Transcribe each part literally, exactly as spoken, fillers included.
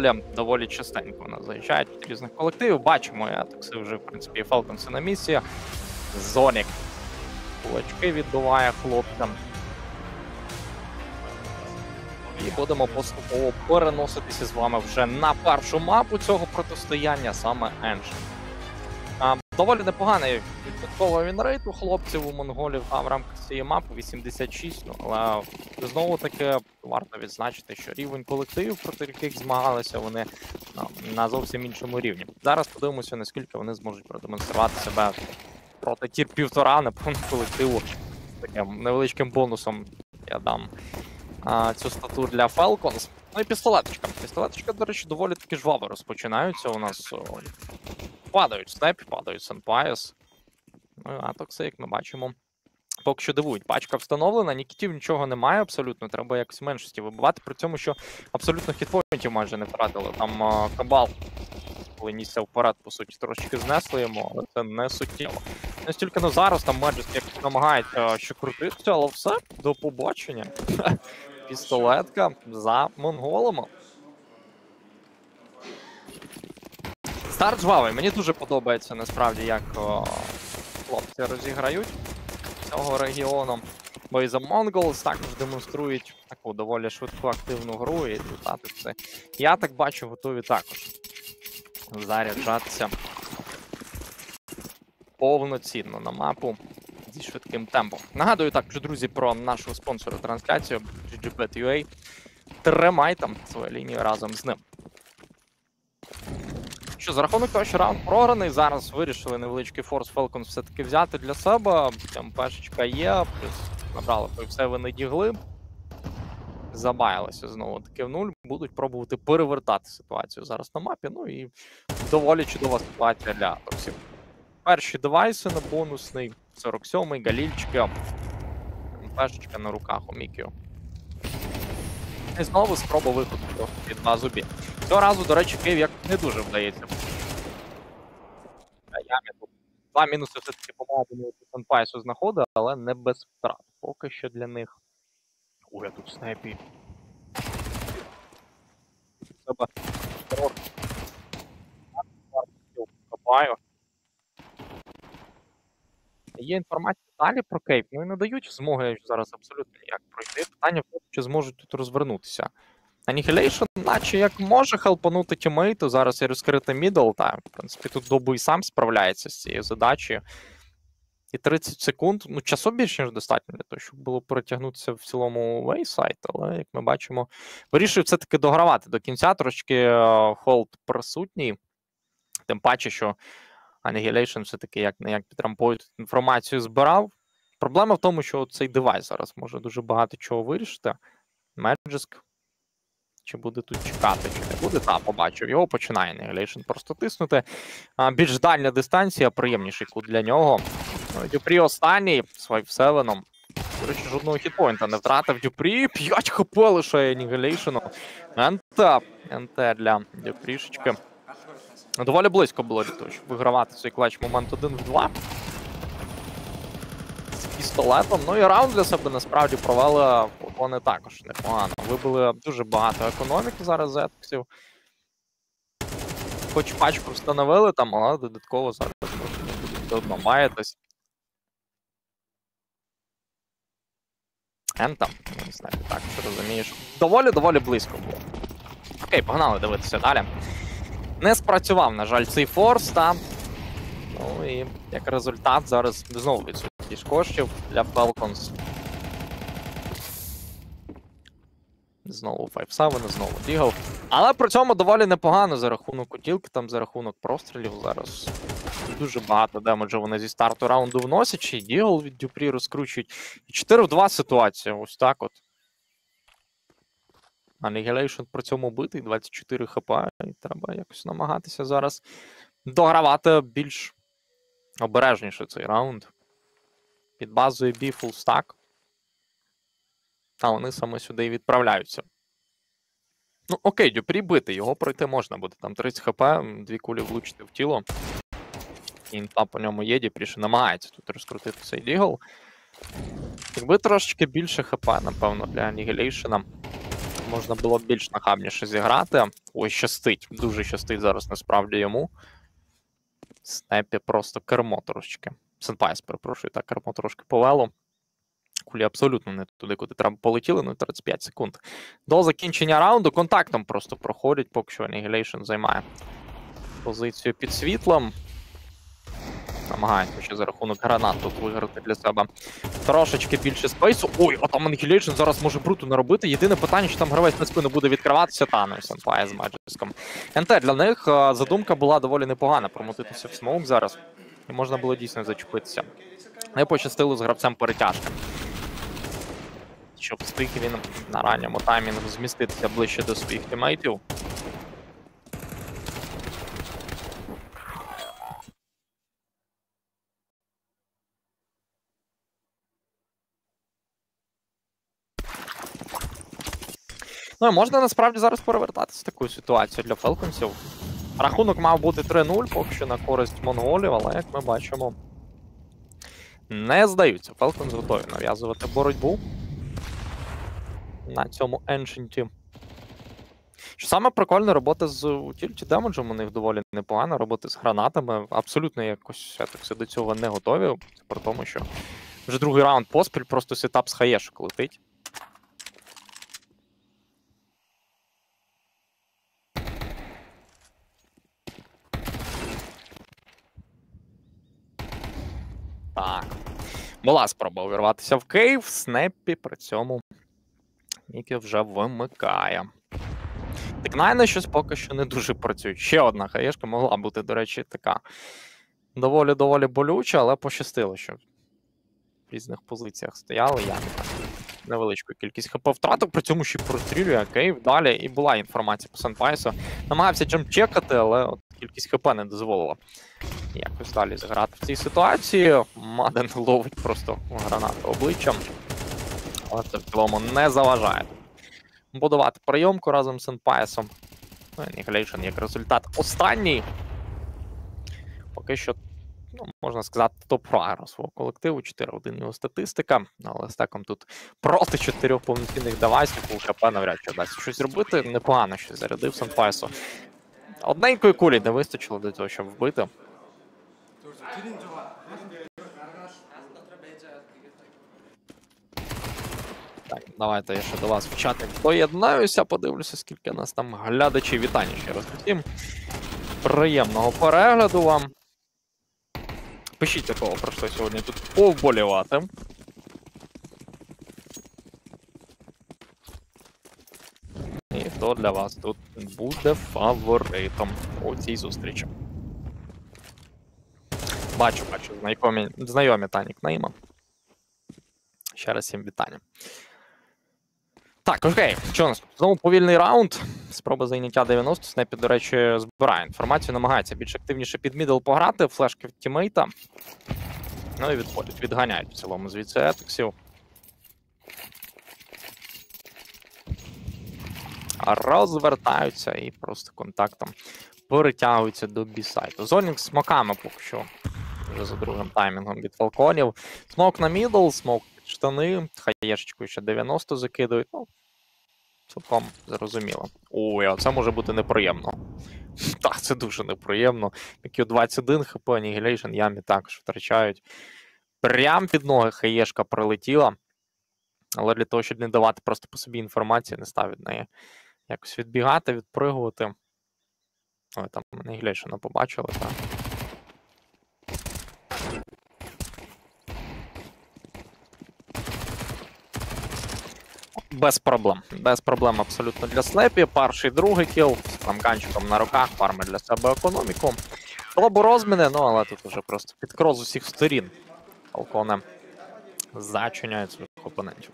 доволі, доволі частенько вона заїжджає від різних колективів. Бачимо, я так це вже, в принципі, Falcons на місії. Зонік кулачки відбиває хлопцям. І будемо поступово переноситися з вами вже на першу мапу цього протистояння, саме Ancient. Доволі непоганий відсотковий вінрейт у хлопців, у монголів в рамках цієї мапи вісімдесят шість, але знову таки варто відзначити, що рівень колективів, проти яких змагалися, вони на зовсім іншому рівні. Зараз подивимося, наскільки вони зможуть продемонструвати себе проти тір-півтора, напевно, колективу. Таким невеличким бонусом я дам а, цю стату для Falcons. Ну і пістолеточка. Пістолеточка, до речі, доволі таки жваво розпочинаються у нас. Падають Снепі, падають Сенпайс. Ну, а Токси, як ми бачимо, поки що дивують. Пачка встановлена, Нікітів нічого немає абсолютно, треба якось меншості вибивати, при цьому, що абсолютно хітпоінтів майже не втратили. Там а, Кабал, коли нісся вперед, по суті, трошки знесли йому, але це не суттєво. Настільки, ну, зараз там Меджест якось намагається ще крутитися, але все, до побачення. Пістолетка за монголами. Старт жвавий, мені дуже подобається насправді, як о, хлопці розіграють цього регіону. Бо і за Mongols також демонструють таку доволі швидку активну гру, і результати все. Я так бачу, готові також заряджатися повноцінно на мапу зі швидким темпом. Нагадую також, друзі, про нашого спонсора трансляцію джі джі бет точка ю а. Тримай там свою лінію разом з ним. Що, за рахунок того, що раунд програний, зараз вирішили невеличкий форс Falcons все-таки взяти для себе. Там пешечка є, плюс набрали пивсеви, не дігли. Забаялися знову таки в нуль. Будуть пробувати перевертати ситуацію зараз на мапі. Ну і доволі чудова ситуація для Торсів. Перші девайси на бонусний, сорок сьомий, Галільчика, пешечка на руках у Мікіо. І знову спроба виходу від два зубі. Цього разу, до речі, Київ як не дуже вдається. Два мінуси все-таки помагають Сенпайсу знаходить, але не без втрат. Поки що для них. Ой, я тут снайпі. Треба терор. Є інформація далі про Кейп, ну і не дають змоги зараз абсолютно ніяк пройти. Питання в тому, чи зможуть тут розвернутися. Annihilation, наче як може хелпанути тімейту, зараз і розкрити мідл, та, в принципі, тут добу і сам справляється з цією задачею. І тридцять секунд, ну, часу більше, ніж достатньо для того, щоб було перетягнутися в цілому вейсайт, але, як ми бачимо, вирішує все-таки догравати до кінця, трошки холд присутній, тим паче, що Annihilation все-таки як не як під рампою інформацію збирав. Проблема в тому, що цей девайс зараз може дуже багато чого вирішити. Magisk чи буде тут чекати, чи не буде? Та, побачив його, починає Annihilation просто тиснути. А, більш дальня дистанція, приємніший кут для нього. Дюпрі останній, свайпсевеном. До речі, жодного хітпойнта не втратив Дюпрі. п'ять хп лишає Annihilation. НТ. НТ для Дюпрішечки. Доволі близько було для того, щоб вигравати цей клатч момент один в два. З пістолетом. Ну і раунд для себе насправді провели вони також непогано. Вибили дуже багато економіки зараз з етоксів. Хоч пачку встановили там, але додатково зараз одно маєтесь. Ентам, не знаю, так що розумієш. Доволі-доволі близько було. Окей, погнали дивитися далі. Не спрацював, на жаль, цей форс, та, ну і як результат зараз знову відсутність коштів для Falcons. Знову файв севен, знову бігав. Але при цьому доволі непогано за рахунок утілки, там за рахунок прострілів зараз. Дуже багато демеджу вони зі старту раунду вносять, ще й дігл від Дюпрі розкручують. І чотири в два ситуація, ось так от. Annihilation при цьому битий, двадцять чотири хп, і треба якось намагатися зараз догравати більш обережніше цей раунд. Під базою B фулстак. А вони саме сюди і відправляються. Ну окей, Дюпрі бити, його пройти можна буде. Там тридцять хп, дві кулі влучити в тіло. Інфа по ньому є, Дюпрі ще намагається тут розкрутити цей дігл. Якби трошечки більше хп, напевно, для Annihilation Можна було б більш нахабніше зіграти. Ой, щастить. Дуже щастить зараз насправді йому. Снепі просто кермо трошечки. Сенпайс, перепрошую, так, кермо трошки повело. Кулі абсолютно не туди, куди треба полетіли, ну тридцять п'ять секунд. До закінчення раунду контактом просто проходять, поки що Annihilation займає позицію під світлом. Намагається ще за рахунок гранат тут виграти для себе трошечки більше спейсу. Ой, а там Annihilation зараз може бруту наробити. Єдине питання, що там гравець на спину буде відкриватися, та ну, Сенпай з Маджеском. НТ для них задумка була доволі непогана, промотитися в смоук зараз. І можна було дійсно зачепитися. Не пощастило з гравцем перетяжки. Щоб встиг він на ранньому таймінгу зміститися ближче до своїх тімейтів. Ну і можна насправді зараз перевертатися в таку ситуацію для Falconsів. Рахунок мав бути три нуль, поки що на користь монголів, але, як ми бачимо, не здаються. Falcons готові нав'язувати боротьбу на цьому Ancient'і. Що саме прикольне, робота з утільті демеджем у них доволі непогана, робота з гранатами. Абсолютно якось так, до цього не готові, при тому, що вже другий раунд поспіль, просто сетап з хаєшок летить. Так, була спроба увірватися в Київ, Снеппі при цьому Нікі вже вимикає. Тикнайне щось поки що не дуже працює. Ще одна хаєшка могла бути, до речі, така доволі-доволі болюча, але пощастило, що в різних позиціях стояли. Я невеличку кількість хп втратив, при цьому ще й прострілює Київ далі. І була інформація по Сенпайсу. Намагався джемчекати, але от кількість хп не дозволила якось далі зіграти в цій ситуації. Маден ловить просто гранату обличчям. Але це в цілому не заважає будувати прийомку разом з Сенпайсом. Ну, Annihilation як результат останній. Поки що, ну, можна сказати, топ-фрагер свого колективу. чотири один його статистика. Але стеком тут проти чотирьох повноцінних девайсів. У ХП навряд чи вдасться щось робити. Непогано щось зарядив Сенпайсу. Одненької кулі не вистачило до того, щоб вбити. Так, давайте я ще до вас в чаті доєднаюся, подивлюся, скільки нас там глядачів. Вітання ще раз усім. Приємного перегляду вам. Пишіть, якого про що сьогодні тут повболівати. І хто для вас тут буде фаворитом у цій зустрічі. Бачу, бачу, знайомі, знайомі Танік Нейма. Ще раз всім вітання. Так, окей, що у нас? Знову повільний раунд. Спроба зайняття дев'яносто. Снепі, до речі, збирає інформацію, намагається більш активніше під мідл пограти, флешки від тімейта. Ну і відходять, відганяють в цілому звідси етексів. Розвертаються і просто контактом перетягуються до бі-сайту. Зонінг з смоками поки що. Вже за другим таймінгом від Falconів. Смок на мідл, смок під штани, хаєшечку ще дев'яносто закидують. Ну, цілком зрозуміло. Ой, а це може бути неприємно. Так, це дуже неприємно. кью двадцять один, ХП, Annihilation, ямі також втрачають. Прям під ноги хаєшка прилетіла. Але для того, щоб не давати просто по собі інформації, не став від неї якось відбігати, відпригувати. Ой, там Annihilation побачили, так. Без проблем. Без проблем абсолютно для Снепі. Перший, другий кіл. З фламганчиком на руках. Фарми для себе економіку. Лобу розміни, ну але тут вже просто підкроз з усіх сторін. Falconi зачиняють своїх опонентів.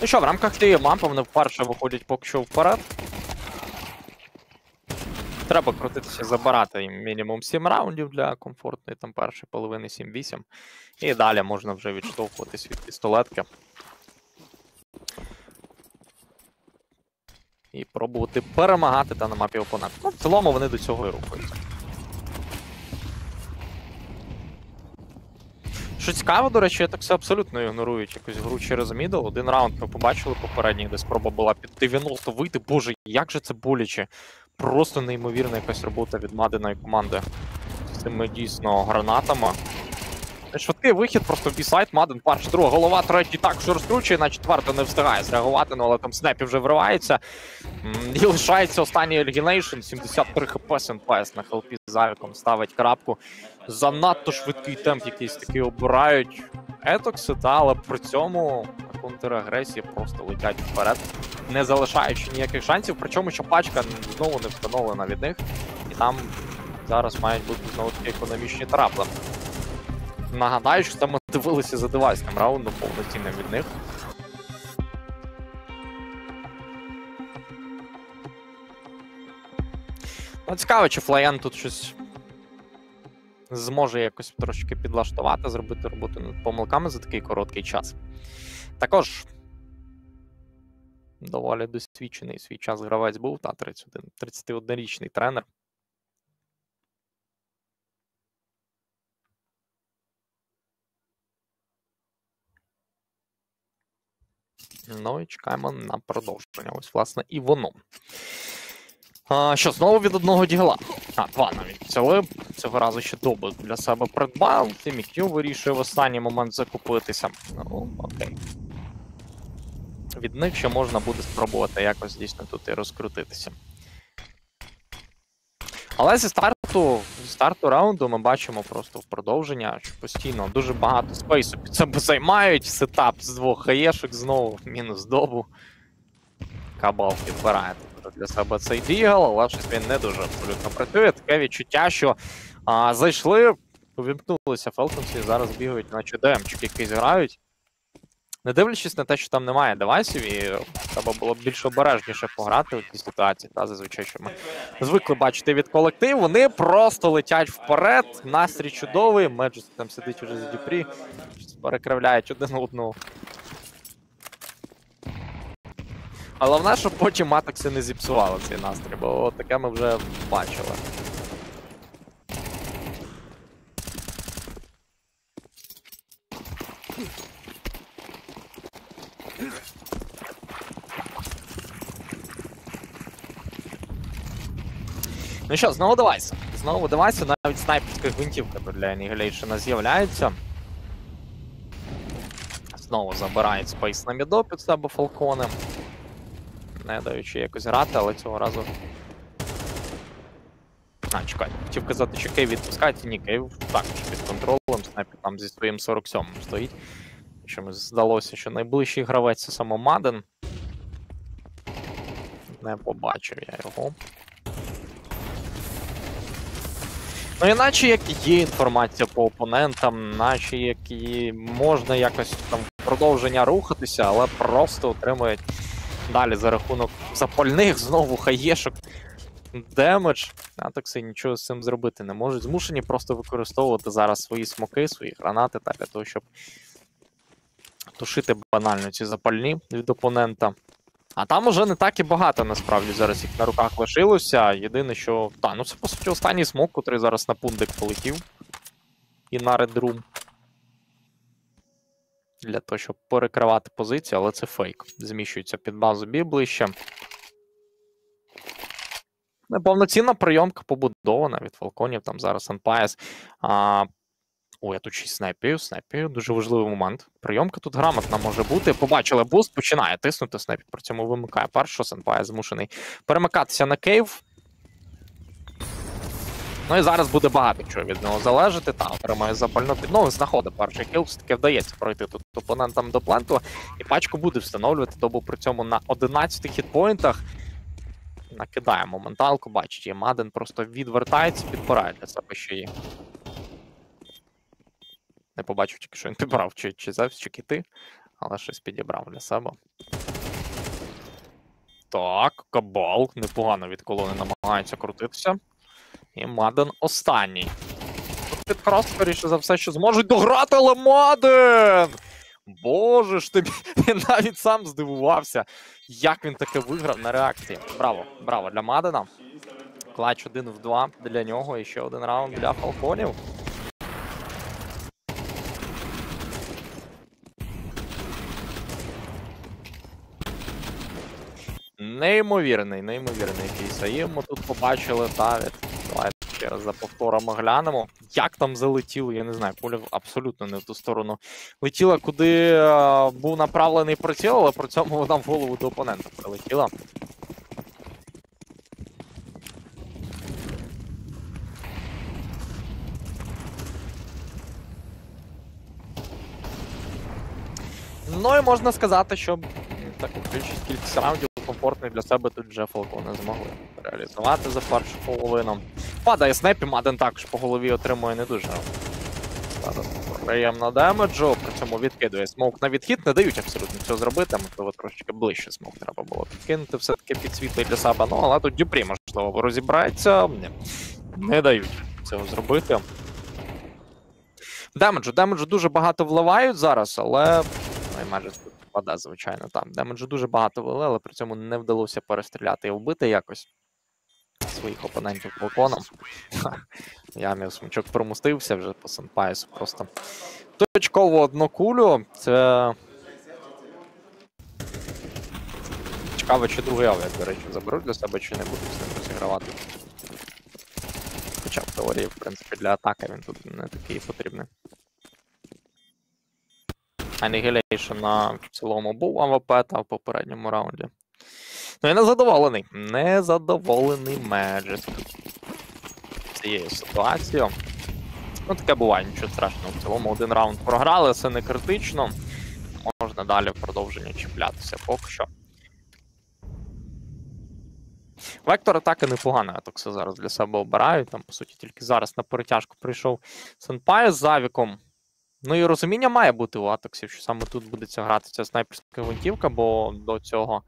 Ну що, в рамках цієї мапи вони вперше виходять поки що вперед. Треба крутитися, забирати їм мінімум сім раундів для комфортної там першої половини, сім-вісім. І далі можна вже відштовхуватись від пістолетки. І пробувати перемагати та на мапі опонента. Ну, в цілому вони до цього і рухаються. Що цікаво, до речі, я так все абсолютно ігнорують якусь гру через мідл. Один раунд ми побачили попередній, де спроба була під дев'яносто вийти. Боже, як же це боляче. Просто неймовірна якась робота від Маденої команди з цими дійсно гранатами. Швидкий вихід, просто бі-сайт, Маден, перша, друга голова, третій так що розкручує, на четверту не встигає зреагувати, ну але там снепі вже вривається. І лишається останній Ельгінейшн, сімдесят три хп з ен пі ес на хелпі з авіком ставить крапку. Занадто швидкий темп якийсь такий обирають етокси, та, але при цьому контрагресії просто летять вперед, не залишаючи ніяких шансів, причому що пачка знову не встановлена від них. І там зараз мають бути знову такі економічні трапли. Нагадаю, що ми дивилися за девайсним раундом повноцінним від них. Ну, цікаво, чи Флаєн тут щось зможе якось трошки підлаштувати, зробити роботу над помилками за такий короткий час. Також доволі досвідчений свій час гравець був, та тридцятиоднорічний тренер. Ну і чекаємо на продовження. Ось, власне, і воно. А, що, знову від одного дігла? А, два навіть взяли. Цього разу ще добу для себе придбав. TimmyQ вирішує в останній момент закупитися. Ну, окей. Від них ще можна буде спробувати якось дійсно тут і розкрутитися. Але зі старту, зі старту раунду ми бачимо просто в продовження, що постійно дуже багато спейсу під себе займають. Сетап з двох хаєшок знову, мінус добу. Кабал підбирає для себе цей дігл, але щось він не дуже абсолютно працює. Таке відчуття, що а, зайшли, увімкнулися Фелконсі і зараз бігають на ДМчик якийсь грають. Не дивлячись на те, що там немає девайсів, і треба було б більш обережніше пограти в цій ситуації, та зазвичай, що ми звикли бачити від колективу, вони просто летять вперед, настрій чудовий, Меджус там сидить уже за Дюпрі, перекривляють один одного. Головне, щоб потім Матокси не зіпсували цей настрій, бо таке ми вже бачили. Ну що, знову девайс. Знову девайс, навіть снайперська гвинтівка для Annihilation з'являється. Знову забирають спейс на мідо під себе Фалкони. Не даючи якось грати, але цього разу... А, чекай, хотів казати, що Кейв відпускається, ні, Кейв також під контролем, снайпер там зі своїм сорок сьомим стоїть. Чомусь здалося, що найближчий гравець це саме Маден. Не побачив я його. Ну іначе як є інформація по опонентам, наче як і можна якось там продовження рухатися, але просто отримують далі за рахунок запальних знову хаєшок демедж. А так все нічого з цим зробити не можуть. Змушені просто використовувати зараз свої смоки, свої гранати та для того, щоб тушити банально ці запальні від опонента. А там уже не так і багато, насправді, зараз їх на руках лишилося. Єдине, що... Та, ну це, по суті, останній смок, який зараз на пундик полетів. І на редрум. Для того, щоб перекривати позицію, але це фейк. Зміщується під базу Бі ближче. Неповноцінна прийомка побудована від Фалконів. Там зараз Анпайс. А... Ой, я тут ще й снайпію, снайпію. Дуже важливий момент. Прийомка тут грамотна може бути. Побачили буст, починає тиснути снайпі. При цьому вимикає першого, Сенпай змушений перемикатися на Кейв. Ну і зараз буде багато чого від нього залежати. Та, отримає запальну підногу, знаходить перший кіл. Все-таки вдається пройти тут опонентам до пленту. І пачку буде встановлювати добу при цьому на одинадцяти хітпоінтах. Накидає моменталку, бачить, є Маден просто відвертається, підбирає для себе ще її. Не побачив тільки, що він підбрав чи, чи завіс, чи кити, але щось підібрав для себе. Так, Кабал непогано від колони намагається крутитися. І Маден останній. Тут підкрас, скоріше за все, що зможуть дограти, але Маден! Боже ж ти, він навіть сам здивувався, як він таке виграв на реакції. Браво, браво для Мадена. Клач один в два для нього і ще один раунд для Фалконів. Неймовірний, неймовірний кейсаїв. Ми тут побачили Тавід. Давайте ще раз за повторами глянемо. Як там залетіло, я не знаю, куля абсолютно не в ту сторону летіла, куди а, був направлений приціл, але при цьому вона в голову до опонента прилетіла. Ну і можна сказати, що таку більшість кількість раундів комфортно для себе тут вже Falcon змогли реалізувати за першу половину. Падає снайп, і Madden також по голові отримує не дуже приємно демеджу, при цьому відкидує смоук на відхід, не дають абсолютно цього зробити, можливо трошечки ближче смоук треба було підкинути, все-таки підсвітлий для себе, ну але тут Дюпрі, можливо, розібрається, не, не дають цього зробити. Демеджу, демеджу дуже багато вливають зараз, але... майже тут вода, звичайно, там. Демеджу дуже багато вели, але при цьому не вдалося перестріляти і вбити якось своїх опонентів Falconom. Я мій смачок промустився вже по Сенпайсу. Просто точково одну кулю. Це... Цікаво, чи другий авіат, до речі, заберуть для себе, чи не будуть з ним розігравати. Хоча в теорії, в принципі, для атаки він тут не такий потрібний. Annihilation на в цілому був АВП та в попередньому раунді. Ну і незадоволений. Незадоволений Magic цією ситуацією. Ну таке буває, нічого страшного. В цілому один раунд програли, це не критично. Можна далі в продовження чіплятися поки що. Вектор атаки непоганий, атакси зараз для себе обирають. Там, по суті, тільки зараз на перетяжку прийшов Сенпай з Авіком. Ну і розуміння має бути у Атаксів, що саме тут буде грати ця снайперська гвинтівка, бо до цього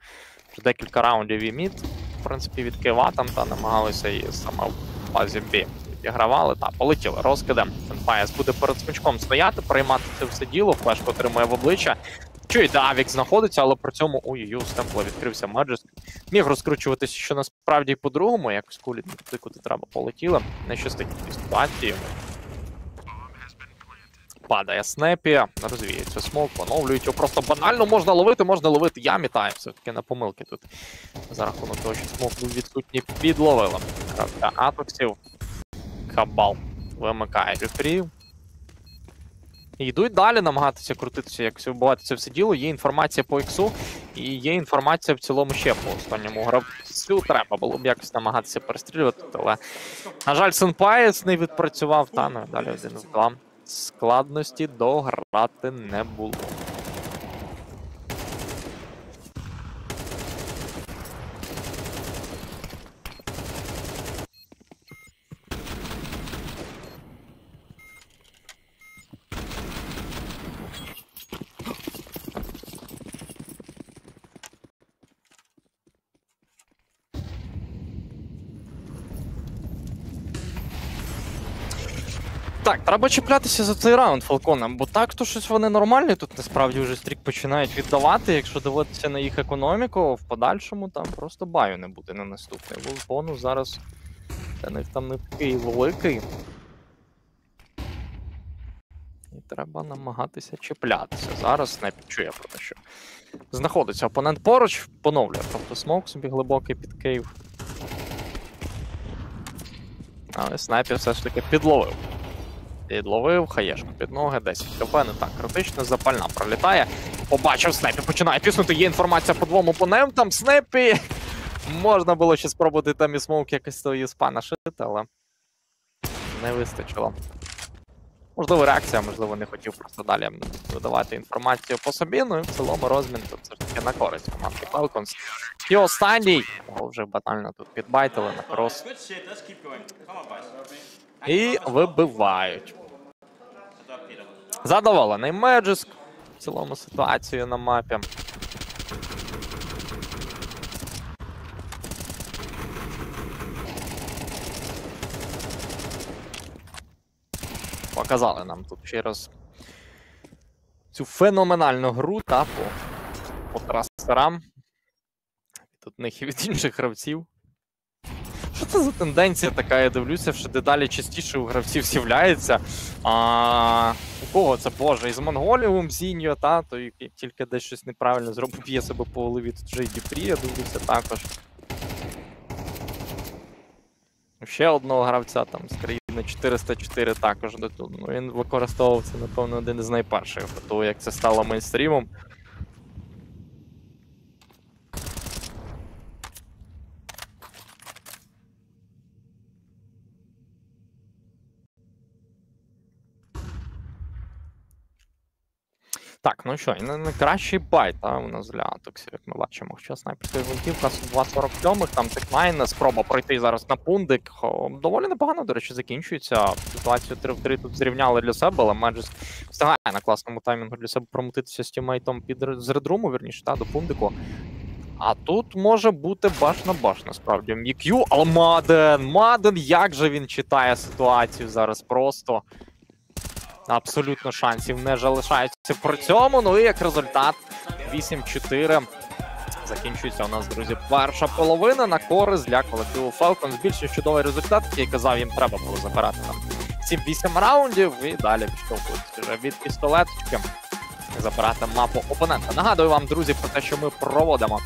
вже декілька раундів і мід, в принципі, від Києва там, та намагалися і саме в базі Бі відігравали. Та, полетіли, розкиде. Сенпайс буде перед смачком стояти, приймати це все діло, флешку отримує в обличчя. Чує, де Авік знаходиться, але при цьому ой-ой-ой, з темпла відкрився Маджес. Міг розкручуватися, що насправді і по-другому, якось кулі куди треба полетіли. Не щастить в цій ситуації. Падає снепі, розвіється смок, поновлюють його. Просто банально можна ловити, можна ловити. Я мітаю все-таки на помилки тут. За рахунок того, що смок був відсутній, підловили. Кравка Атоксів. Хабал вимикає Дюпрі. Йдуть далі намагатися крутитися, якось вбивати це все діло. Є інформація по іксу і є інформація в цілому ще по останньому гравцю. Треба було б якось намагатися перестрілювати, але, на жаль, Сенпайс не відпрацював. Та, ну, далі один з два. Складності дограти не було. Так, треба чіплятися за цей раунд Falconам, бо так то щось вони нормальні тут насправді вже стрік починають віддавати, якщо дивитися на їх економіку, в подальшому там просто баю не буде на наступний. Бо бонус зараз для них там не такий великий. І треба намагатися чіплятися. Зараз не підчує про те, що знаходиться опонент поруч, поновлює тобто смок собі глибокий під Київ. Але снайпер все ж таки підловив. Підловив, хаєшку під ноги, десять ка пе, не так критично, запальна пролітає. Побачив Снепі, починає тиснути, є інформація по двом опонентам, Снепі! Можна було ще спробувати там і смоук якось свої спана шити, але не вистачило. Можливо, реакція, можливо, не хотів просто далі видавати інформацію по собі, ну і в цілому розмін тут все ж таки на користь команди Falcons. І останній, його вже банально тут підбайтили на крос. І вибивають. Задоволений Меджиск в цілому ситуацію на мапі. Показали нам тут через цю феноменальну гру та по, по трасерам. Тут них і від інших гравців. Що це за тенденція така? Я дивлюся, що дедалі частіше у гравців з'являється. А, у кого це, боже, із Монголіум, Зіньо, та, то як тільки десь щось неправильно зробив, б'є себе по голові, тут вже і Діпрі, я дивлюся також. Ще одного гравця там з країни чотириста чотири також. Ну, він використовував це, напевно, один із найперших, тому як це стало мейнстрімом. Так, ну що, найкращий байт а, у нас для Атоксів, як ми бачимо. Хоча снайперська гвинтівка два сорок сьомих, там текмайн, спроба пройти зараз на пундик. Доволі непогано, до речі, закінчується. Ситуацію три в три тут зрівняли для себе, але Меджес встигає на класному таймінгу для себе промотитися з тімейтом під з редруму, вірніше, та, до пундику. А тут може бути баш на баш, насправді. Мік'ю, але Маден, Маден, як же він читає ситуацію зараз просто. Абсолютно шансів не залишається при цьому, ну і як результат вісім чотири. Закінчується у нас, друзі, перша половина на користь для колективу Falcons. Більше чудовий результат, який казав, їм треба було забирати там сім-вісім раундів і далі відштовхуватися вже від пістолетки. Забирати мапу опонента. Нагадую вам, друзі, про те, що ми проводимо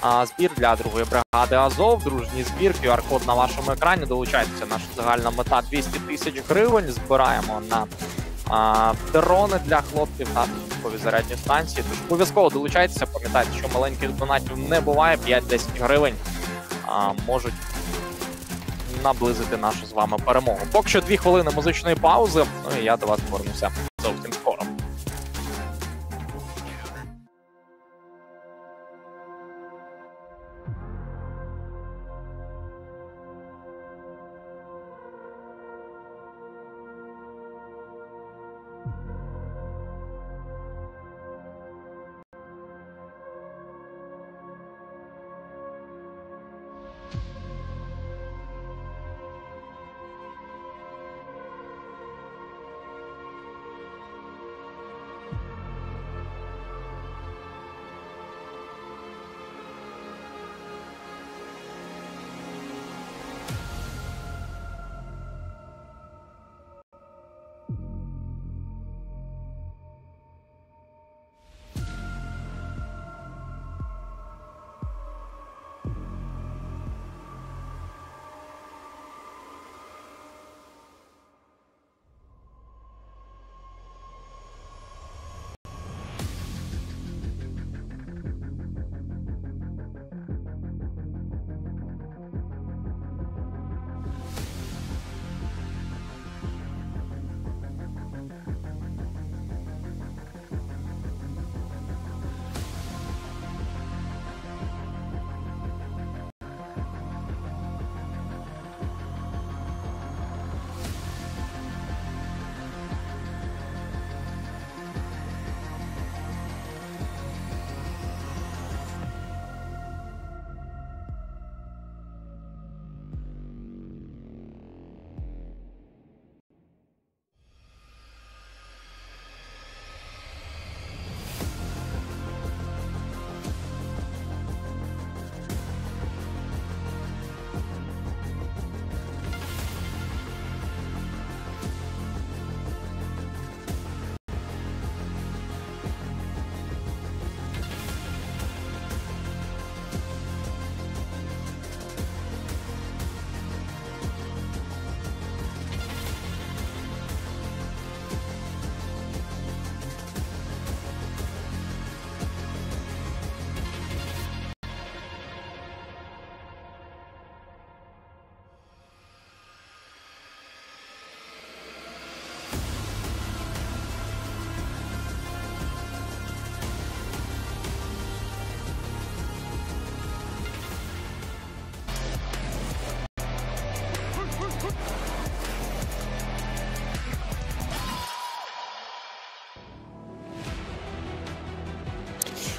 а, збір для другої бригади Азов. Дружній збір, кю ар-код на вашому екрані. Долучайтеся, наша загальна мета двісті тисяч гривень. Збираємо на А, дрони для хлопців на військові зарядні станції. Тож обов'язково долучайтеся, пам'ятайте, що маленьких донатів не буває, п'ять-десять гривень а, можуть наблизити нашу з вами перемогу. Поки що дві хвилини музичної паузи, ну і я до вас повернуся зовсім скоро.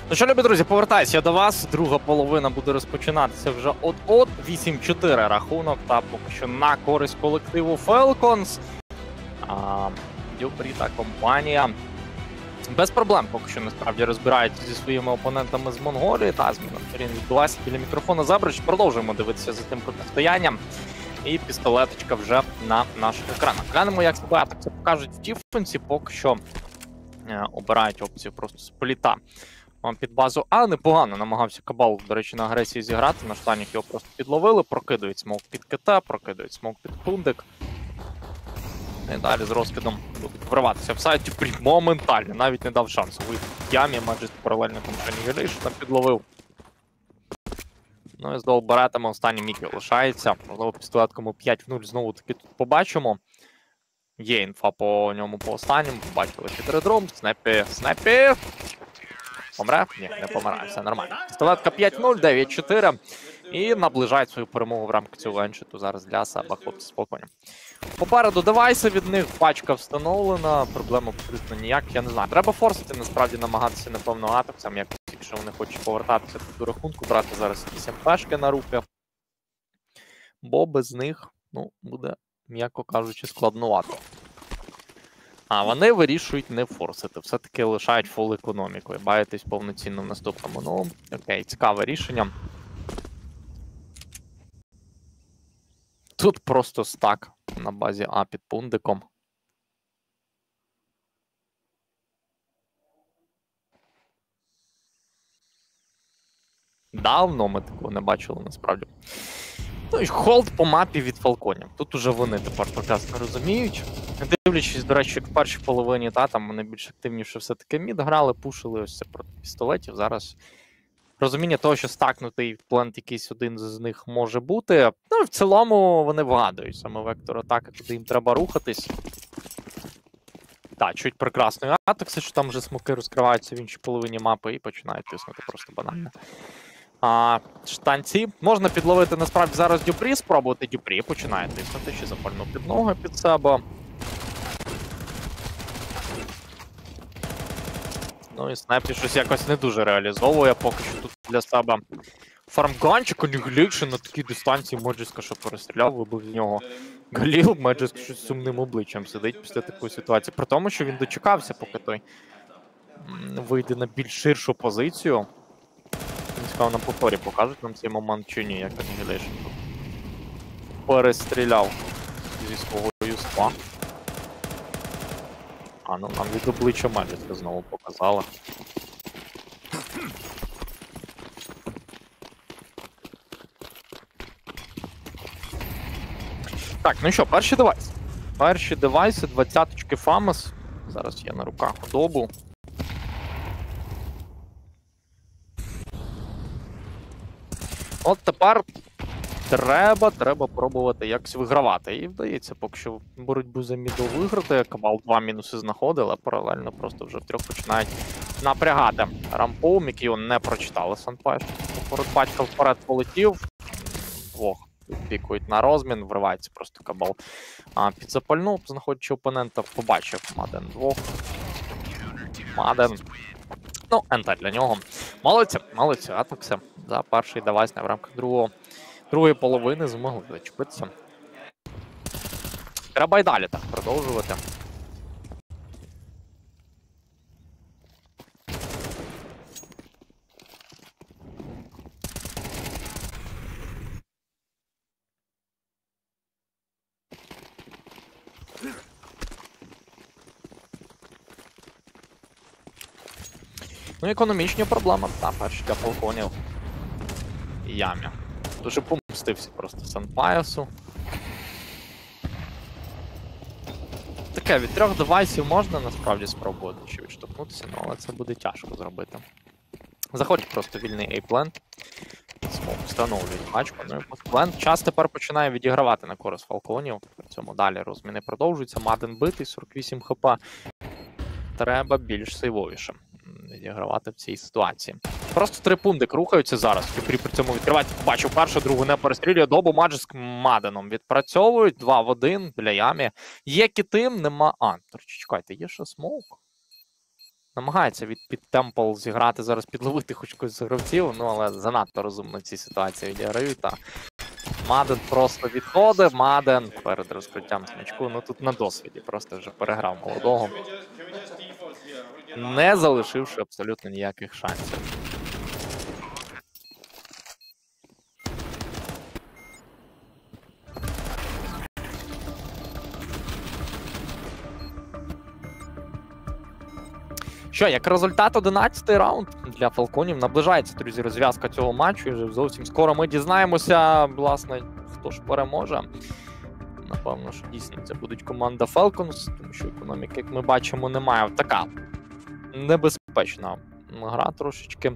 Ну що, любі друзі, повертаюся до вас. Друга половина буде розпочинатися вже от-от. вісім чотири рахунок, та поки що на користь колективу Falcons. Дюпрі та компанія без проблем поки що насправді розбирається зі своїми опонентами з Монголії. Та зміна сторін відбулася біля мікрофона Забрич. Продовжуємо дивитися за тим протистоянням. І пістолеточка вже на наших екранах. Глянемо, як себе атак це покажуть в діфенсі. Поки що обирають опцію просто спліта під базу. А непогано намагався Кабал, до речі, на агресії зіграти. На штанях його просто підловили. Прокидують смок під КТ, прокидують смок під Тундик. І далі з розкидом будуть вриватися в сайті моментально, навіть не дав шансу. Вийти в ямі, майже паралельно Конфенігеліш там підловив. Ну і з долбаретами останні міки лишається. Можливо, пістолеткому п'ять в нуль знову таки тут побачимо. Є інфа по ньому по останньому. Побачили хитродром. Снепі, снепі! Помре? Ні, не помирає, все нормально. Пістолетка п'ять нуль, дев'ять чотири. І наближають свою перемогу в рамках цього еншиту зараз для себе, хлопці, спокійно. Попереду девайси від них, пачка встановлена, проблема абсолютно ніяк, я не знаю. Треба форсити, насправді намагатися, напевно, атаксам, як якщо вони хочуть повертатися до рахунку, брати зараз якісь МПшки на руки. Бо без них, ну, буде, м'яко кажучи, складновато. А вони вирішують не форсити, все-таки лишають фул економіку і баєтесь повноцінно в наступному. Ну, окей, цікаве рішення. Тут просто стак на базі А під Пундиком. Давно ми такого не бачили, насправді. Ну і холд по мапі від Фалконів. Тут уже вони тепер прекрасно розуміють. Дивлячись, до речі, як в першій половині, та, там вони більш активніше все-таки мід грали, пушили ось це проти пістолетів. Зараз розуміння того, що стакнутий плент якийсь один з них може бути. Ну, в цілому вони вгадують саме вектор атаки, куди їм треба рухатись. Так, чуть прекрасний атакси, що там вже смоки розкриваються в іншій половині мапи і починають тиснути просто банально. А, штанці. Можна підловити насправді зараз Дюпрі, спробувати Дюпрі, починає тиснути, чи запальну під ноги під себе. Ну і Снепті щось якось не дуже реалізовує, поки що тут для себе фармганчик, Анігілейшн на такій дистанції Меджиска, що перестріляв, вибив з нього Галіл, Меджиск щось з сумним обличчям сидить після такої ситуації, при тому, що він дочекався, поки той вийде на більш ширшу позицію. Цікаво, на повторі покажуть нам цей момент чи ні, як Анігілейшн тут перестріляв зі свого юспа. А, ну нам від обличчя Меджиска знову показали. Так, ну що, перший девайс. Перші девайси, двадцяточки Фамес. Зараз є на руках Добу. От тепер треба, треба пробувати якось вигравати. І вдається, поки що боротьбу за міду виграти. Кабал два мінуси знаходили, але паралельно просто вже в трьох починають напрягати. Рампу, Мікіо не прочитали Санпай. Батька вперед полетів. Двох пікують на розмін, вривається просто Кабал а, під запальну, знаходячи опонента, побачив Маден двох. Маден. Ну, ента для нього. Молодці, молодці, атакси. За перший девайс в рамках другого. Другої половини змогли зачепитися. Треба й далі так продовжувати. Ну, економічні проблеми, та перші для Фалконів. Ямі. Дуже помстився просто Санпайосу. Таке, від трьох девайсів можна насправді спробувати ще відштовхнутися, але це буде тяжко зробити. Заходить просто вільний ейплент. Встановлюють гачку. Ну і постплент. Час тепер починає відігравати на користь Фалконів. При цьому далі розміни продовжуються. Маден битий, сорок вісім хп. Треба більш сейвовіше відігравати в цій ситуації. Просто три пундик рухаються зараз. Кіпрі при цьому відкривається. Побачив першу, другу не перестрілює. Добу Маджиск Маденом відпрацьовують. Два в один біля ямі. Є кітим, нема... А, чекайте, є ще смоук. Намагається від під темпл зіграти, зараз підловити хоч когось з гравців, ну але занадто розумно в цій ситуації відіграють. Та Маден просто відходить. Маден перед розкриттям смачку. Ну тут на досвіді просто вже переграв молодого. не залишивши абсолютно ніяких шансів. Що, як результат, одинадцятий раунд для Фалконів наближається, друзі, розв'язка цього матчу. І вже зовсім скоро ми дізнаємося, власне, хто ж переможе. Напевно, що дійсно це буде команда Falcons, тому що економіки, як ми бачимо, немає. Така небезпечна гра трошечки.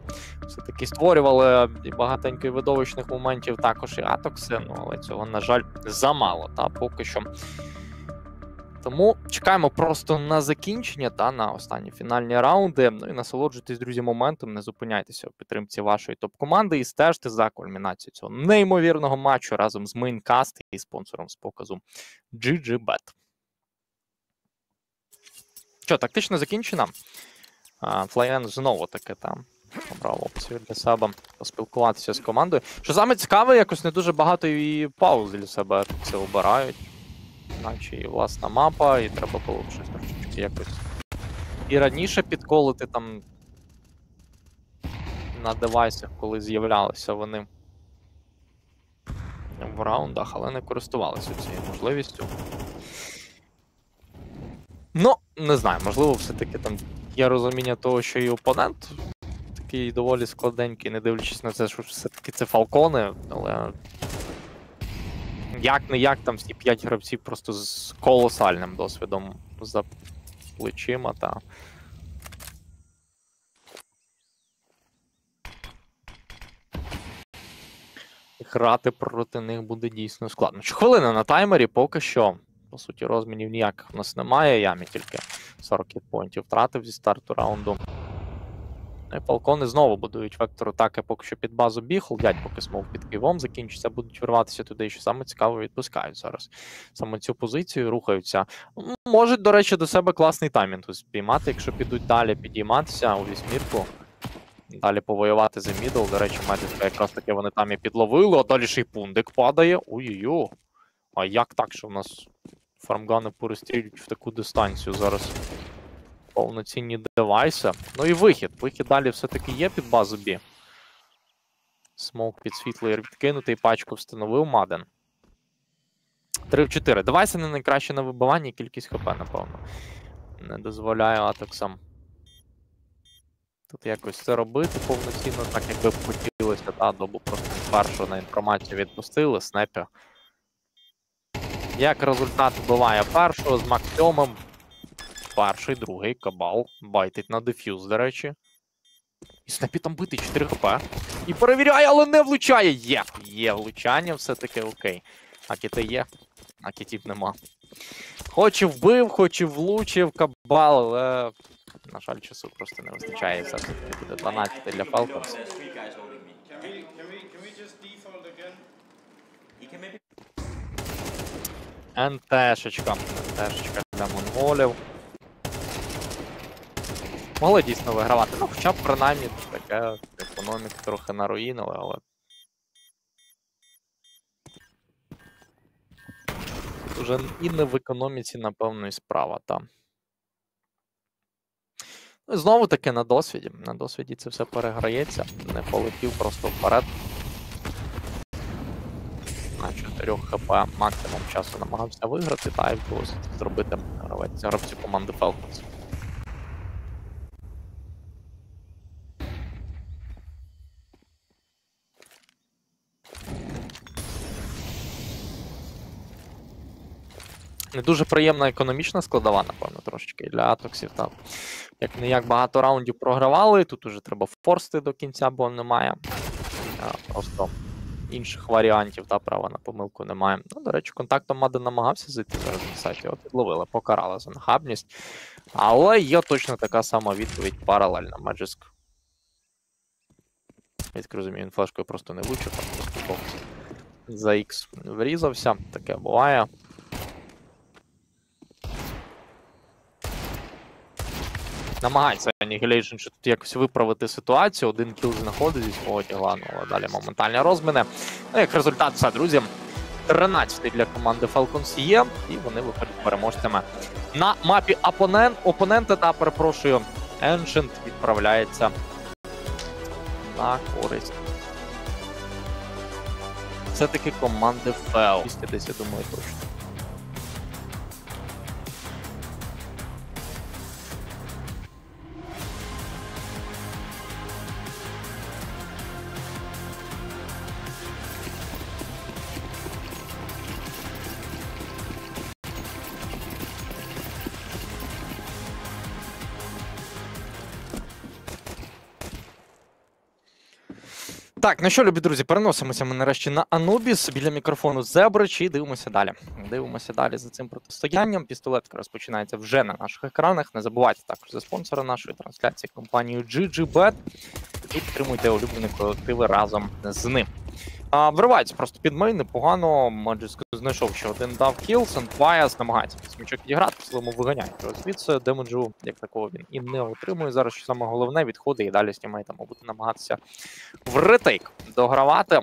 Все-таки створювали і багатенько видовищних моментів також і Атокси, ну, але цього, на жаль, замало, та, поки що. Тому чекаємо просто на закінчення та на останні фінальні раунди. Ну і насолоджуйтесь, друзі, моментом, не зупиняйтеся у підтримці вашої топ-команди і стежте за кульмінацією цього неймовірного матчу разом з Maincast і спонсором з показу джі джі бет. Що, тактично закінчено? Флайен знову таке там обрав опцію для себе поспілкуватися з командою. Що саме цікаве, якось не дуже багато і пауз для себе це обирають. Наче і власна мапа, і треба було щось трошечки якось і раніше підколити там на девайсах, коли з'являлися вони в раундах, але не користувалися цією можливістю. Ну, не знаю, можливо, все-таки там є розуміння того, що і опонент такий доволі складненький, не дивлячись на це, що все-таки це Фалкони, але... Як-не-як, там всі п'ять гравців просто з колосальним досвідом за плечима, та... Грати проти них буде дійсно складно. Хвилина на таймері, поки що, по суті, розмінів ніяких в нас немає. Ямі тільки сорок поінтів втратив зі старту раунду. І Фалкони знову будують вектор атаки поки що під базу Бі, холдять, поки смов під Києвом закінчиться, будуть вирватися туди, і що саме цікаво, відпускають зараз саме цю позицію, рухаються. Можуть, до речі, до себе класний таймінг спіймати, якщо підуть далі підійматися у вісьмірку, далі повоювати за мідл. До речі, медичка якраз таки вони там і підловили, а далі ще й пундик падає. Ой-ой-ой, а як так, що в нас фармгани порозстрілюють в таку дистанцію зараз? Повноцінні девайси. Ну і вихід. Вихід далі все-таки є під базу Бі. Смок під світло відкинутий, пачку встановив Маден. три в чотири. Девайси не найкраще на вибиванні, кількість хп, напевно. Не дозволяє Атоксам тут якось це робити повноцінно, так якби хотілося, та добу просто першу на інформацію відпустили, снепі. Як результат, вбиває першого з максимумом. Перший, другий, кабал, байтить на дефюз, до речі. І снапі там бити чотири хп. І перевіряє, але не влучає. Є, є влучання, все-таки окей. Акіте є, акітів нема. Хоч і вбив, хоч і влучив кабал, але, на жаль, часу просто не вистачає. Все-таки буде дванадцять для Falcons. НТшечка, НТшечка для монголів. Могли дійсно вигравати, ну хоча б принаймні така економіка трохи наруїнила, але... Тут вже і не в економіці, напевно, і справа, там. Ну, знову таки на досвіді. На досвіді це все переграється, не полетів просто вперед. На чотири хп максимум часу намагався виграти, та й вдалося зробити гравці команди Falcons. Не дуже приємна економічна складова, напевно, трошечки для Атоксів. Як не як багато раундів програвали, тут уже треба форсти до кінця, бо немає. Просто інших варіантів, та права на помилку немає. Ну, до речі, контактом Мада намагався зайти зараз на сайті, його підловили, покарали за нахабність. Але є точно така сама відповідь паралельна. Меджиск. Я так розумію, він флешкою просто не влучив, а просто за X врізався, таке буває. Намагається Annihilation що тут якось виправити ситуацію. Один кіл знаходить зі свого тіла, ну, але далі моментальні розміни. Ну, як результат, все, друзі, тринадцятий для команди Falcons є, і вони виходять переможцями на мапі опонент, опонента, та, перепрошую, Ancient відправляється на користь все-таки команди Фел. двісті десять, я думаю, точно. Так, ну що, любі друзі, переносимося ми нарешті на Anubis, біля мікрофону Зебрич, і дивимося далі. Дивимося далі за цим протистоянням. Пістолетка розпочинається вже на наших екранах. Не забувайте також за спонсора нашої трансляції, компанію джі джі бет. І підтримуйте улюблені колективи разом з ним. А, вривається просто під мейн, непогано. Маджиск знайшов ще один давкіл. Сентвайас намагається смічок відіграти, в цілому виганяють його звідси. Демеджу, як такого, він і не отримує. Зараз, що саме головне, відходи і далі снімайте, мабуть, намагатися в ретейк догравати.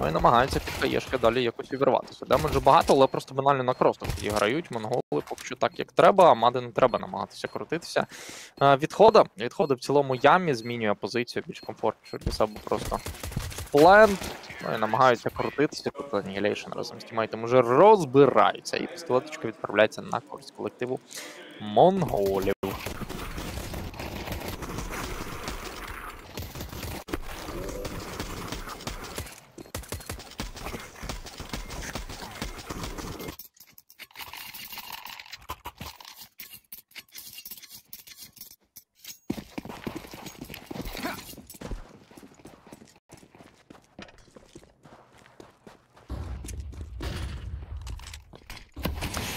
Ну і намагаються під хаєшки далі якось увірватися. Демеджу багато, але просто банально на кростах грають. Монголи поки що так, як треба, а Мади не треба намагатися крутитися. Відходи. Відходи в цілому ямі, змінює позицію, більш комфортніше для себе просто плент. Ну і намагаються крутитися. Тут Annihilation разом з тімейтом уже розбираються. І пістолеточка відправляється на користь колективу монголів.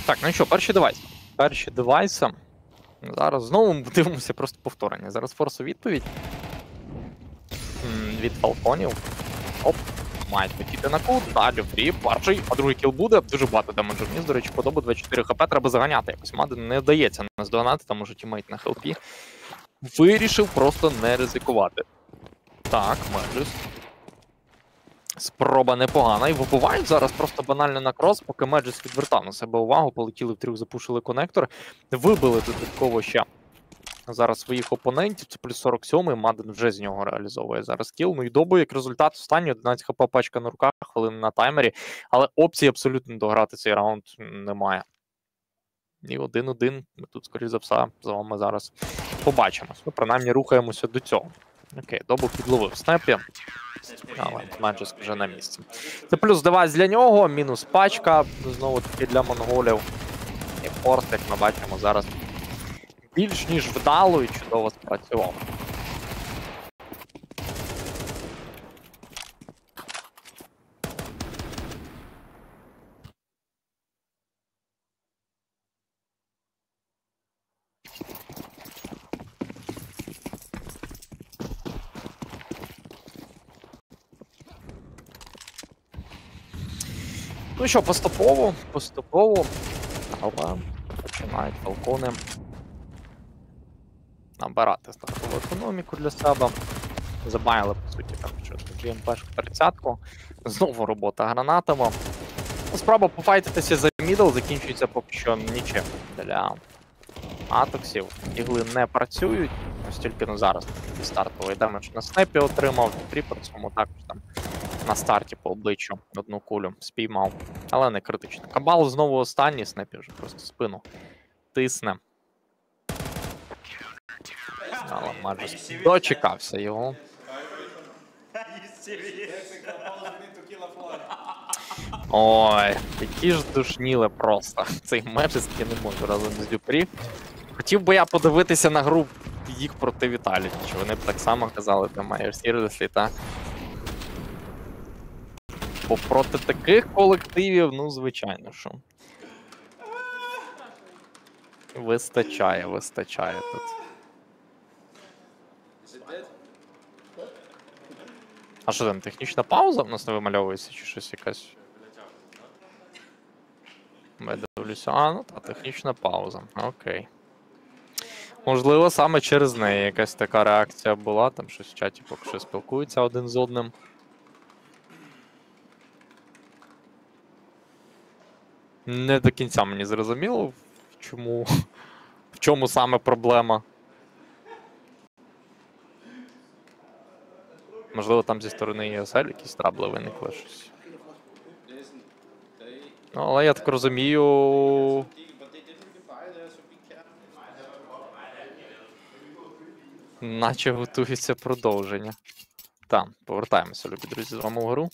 Так, ну що, перші девайси. Перші девайси. Зараз знову ми дивимося просто повторення. Зараз форсу відповідь М-м, від Фалконів. Оп, мають потіти на кул, далі фрі, перший, а другий кіл буде. Дуже багато демеджу вниз, до речі, подобу двадцять чотири хп, треба заганяти якось. Мади не вдається нас доганати, там уже тімейт на хелпі. Вирішив просто не ризикувати. Так, Меджус. Спроба непогана, і вибувають зараз просто банально на крос, поки Меджес відвертав на себе увагу, полетіли втрьох, запушили конектор, вибили додатково ще зараз своїх опонентів, це плюс сорок сім, Маден вже з нього реалізовує зараз кіл, ну і добу, як результат, останній одинадцять хп пачка на руках, хвилина на таймері, але опції абсолютно дограти цей раунд немає. І один-один, ми тут, скоріш за все, за вами зараз побачимось, ну, принаймні рухаємося до цього. Окей, добу підловив снепі, але Маджиск вже на місці. Це плюс девайс для нього, мінус пачка, знову таки для монголів. І форс, як ми бачимо, зараз більш ніж вдало і чудово спрацював. Ну що, поступово, поступово, але починають Фалкони набирати стартову економіку для себе. Забайли, по суті, там щось таке ем пе тридцятку. Знову робота гранатами. Спроба пофайтитися за мідл закінчується поки що нічим для атоксів. Ігли не працюють, ось тільки ну, зараз стартовий демедж на снепі отримав, тріпер цьому також там. На старті по обличчю одну кулю спіймав, але не критично. Кабал знову останній, снайпі вже просто спину тисне. Але майже дочекався його. Ой, такі ж душніли просто. Цей Меджиск я не можу разом з Дюпрі. Хотів би я подивитися на гру їх проти Віталії, чи вони б так само казали, ти маєш серйозлі, та... Бо проти таких колективів, ну, звичайно, що вистачає, вистачає тут. А що там, технічна пауза в нас не вимальовується, чи щось якась? Я дивлюся, а, ну, та, технічна пауза, окей. Можливо, саме через неї якась така реакція була, там щось в чаті поки що спілкуються один з одним. Не до кінця мені зрозуміло, в чому, в чому саме проблема. Можливо, там зі сторони і ес ель якісь трабли виникли щось. Ну, але я так розумію... Наче готується продовження. Так, повертаємося, любі друзі, з вами в гру.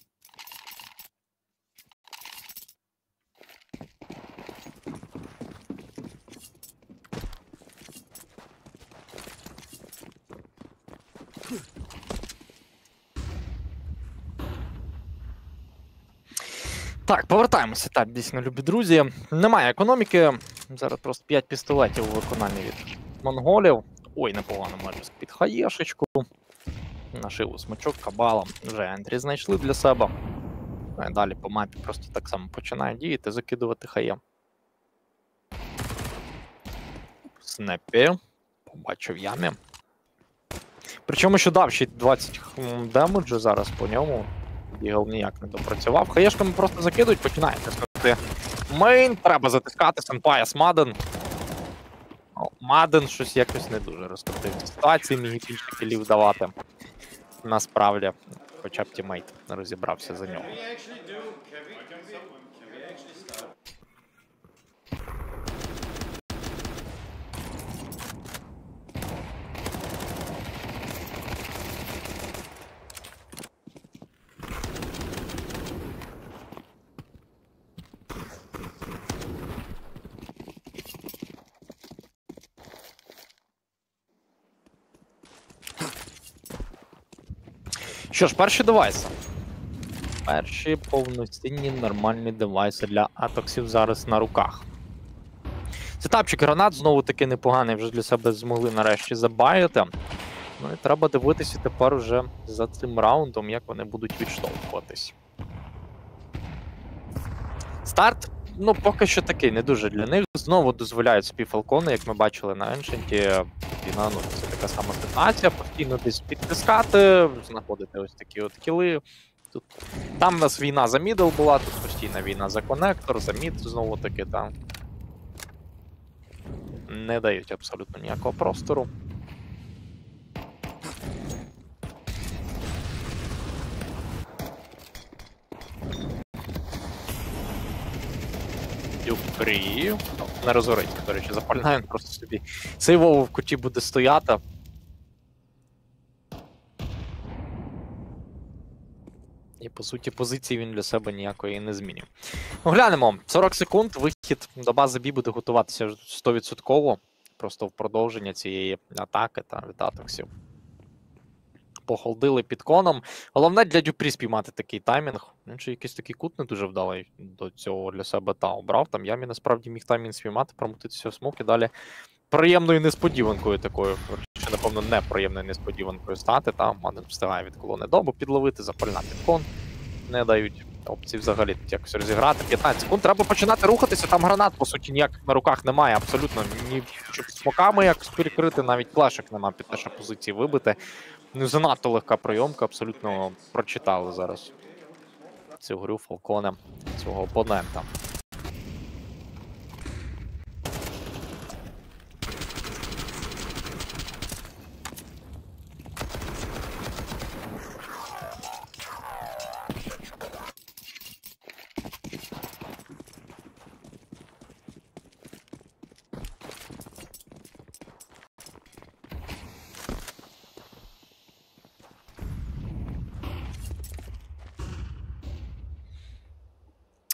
Так, повертаємося, так, дійсно, любі друзі. Немає економіки. Зараз просто п'ять пістолетів у виконанні від монголів. Ой, непогано Маріус під хаєшечку. Нашив смачок кабалом. Вже ентрі знайшли для себе. А далі по мапі просто так само починає діяти, закидувати хаєм. Снепі. Побачив ямі. Причому що дав ще двадцять демеджу зараз по ньому. Ігл ніяк не допрацював. Хаєшками просто закидують, починають тискати мейн. Треба затискати Сенпая з Маден. Маден щось якось не дуже розкрутив ситуації, міг більше кілів давати. Насправді, хоча б тімейт не розібрався за нього. Що ж, перші девайси. Перші повноцінні нормальні девайси для атоксів зараз на руках. Сетапчик гранат знову таки непоганий, вже для себе змогли нарешті забаяти. Ну і треба дивитися тепер уже за цим раундом, як вони будуть відштовхуватись. Старт, ну поки що такий, не дуже для них. Знову дозволяють собі фалкони, як ми бачили на Еншенті. На, ну, це така сама ситуація, постійно десь підтискати, знаходити ось такі от кіли. Тут... Там у нас війна за мідл була, тут постійна війна за коннектор, за мід, знову таки, там. Не дають абсолютно ніякого простору. Юкрі. Не розгорить, до речі, запальна, він просто собі сейвово в куті буде стояти. І, по суті, позиції він для себе ніякої не змінив. Ну, глянемо. сорок секунд, вихід до бази Бі буде готуватися сто відсотків. Просто в продовження цієї атаки та від атаксів. Похолдили під коном. Головне для Дюпрі спіймати такий таймінг. Він ще якийсь такий кут не дуже вдалий до цього для себе та обрав. Там ямі насправді міг таймінг спіймати, промутитися в смок і далі приємною несподіванкою такою. Ще, напевно, неприємною несподіванкою стати. Там Маден встигає від колони добу підловити, запальна під кон. Не дають опції взагалі якось розіграти. п'ятнадцять секунд. Треба починати рухатися. Там гранат, по суті, ніяких на руках немає. Абсолютно ні смоками якось перекрити, навіть плешок немає під те, що позиції вибити. Ну, занадто легка прийомка, абсолютно прочитали зараз цю гру фалкони свого опонента.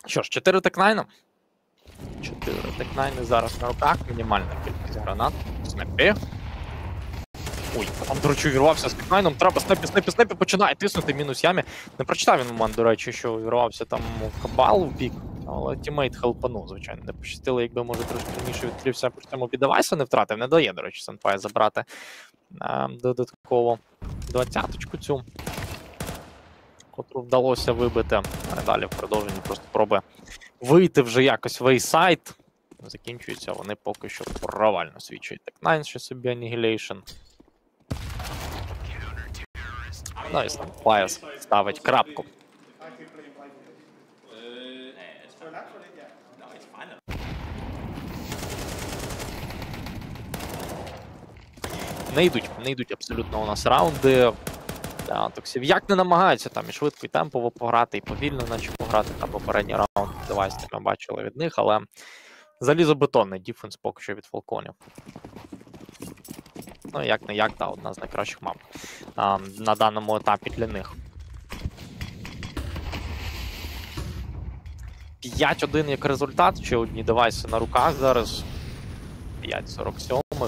Що ж, чотири текнайна. чотири текнайни зараз на руках, мінімальна кількість гранат. Снепі. Ой, там, до речі, вірвався з текнайном. Треба снепі, снепі, снепі, починає тиснути, мінус ямі. Не прочитав він момент, до речі, що вірвався там кабал в бік. Але тімейт хелпанув, звичайно, не пощастило, якби, може, трошки раніше відкрився, при цьому бідавайса не втратив. Не дає, до речі, Сенпай забрати а, додатково двадцяточку цю, котру вдалося вибити. А далі в продовженні просто проби вийти вже якось в A-сайт. Закінчуються вони поки що провально, свідчують тек найн, що собі Annihilation. Ну і Сенпай ставить крапку. не йдуть, не йдуть абсолютно у нас раунди. Да, Токсів як не намагаються там і швидко, і темпово пограти, і повільно наче пограти. Там попередній раунд девайс ми бачили від них, але залізобетонний діфенс поки що від Фалконів. Ну, як не як, та одна з найкращих мап а, на даному етапі для них. п'ять один як результат, чи одні девайси на руках зараз. п'ять сорок сім. О,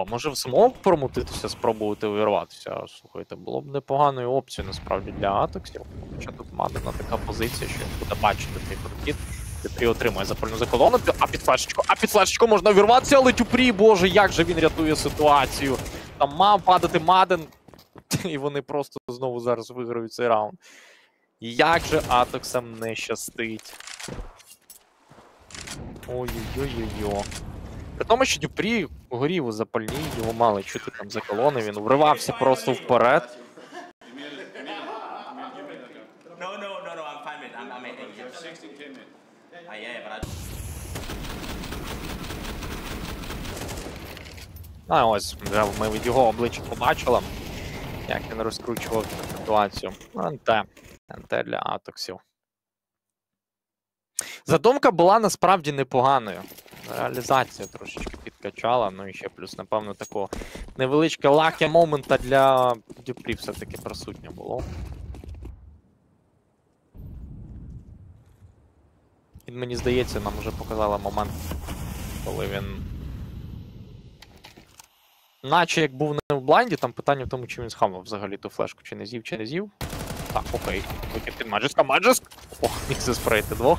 а може в смок промутитися, спробувати увірватися? Слухайте, було б непоганою опцією насправді для Атоксів. Хоча тут мати на така позиція, що буде бачити цей прохід. Тюпрі отримує запальну за колону, а під флешечку, а під флешечку можна увірватися, але Тюпрі, боже, як же він рятує ситуацію. Там мав падати Маден, і вони просто знову зараз виграють цей раунд. Як же Атоксам не щастить. Ой-ой-ой-ой-ой. При тому, що Дюпрі горів у запальні, його мали чути там за колони, він вривався просто вперед. А ось, вже ми від його обличчя побачили, як він розкручував цю ситуацію. НТ. НТ для Атоксів. Задумка була насправді непоганою. Реалізація трошечки підкачала, ну і ще плюс, напевно, такого невеличкого лакі момента для Дюпрі все-таки присутнє було. І, мені здається, нам вже показали момент, коли він наче як був не в блайнді, там питання в тому, чи він схавав взагалі ту флешку, чи не з'їв, чи не з'їв. Так, окей, викид під Маджеска, Маджеск! Ох, міг заспрейти двох.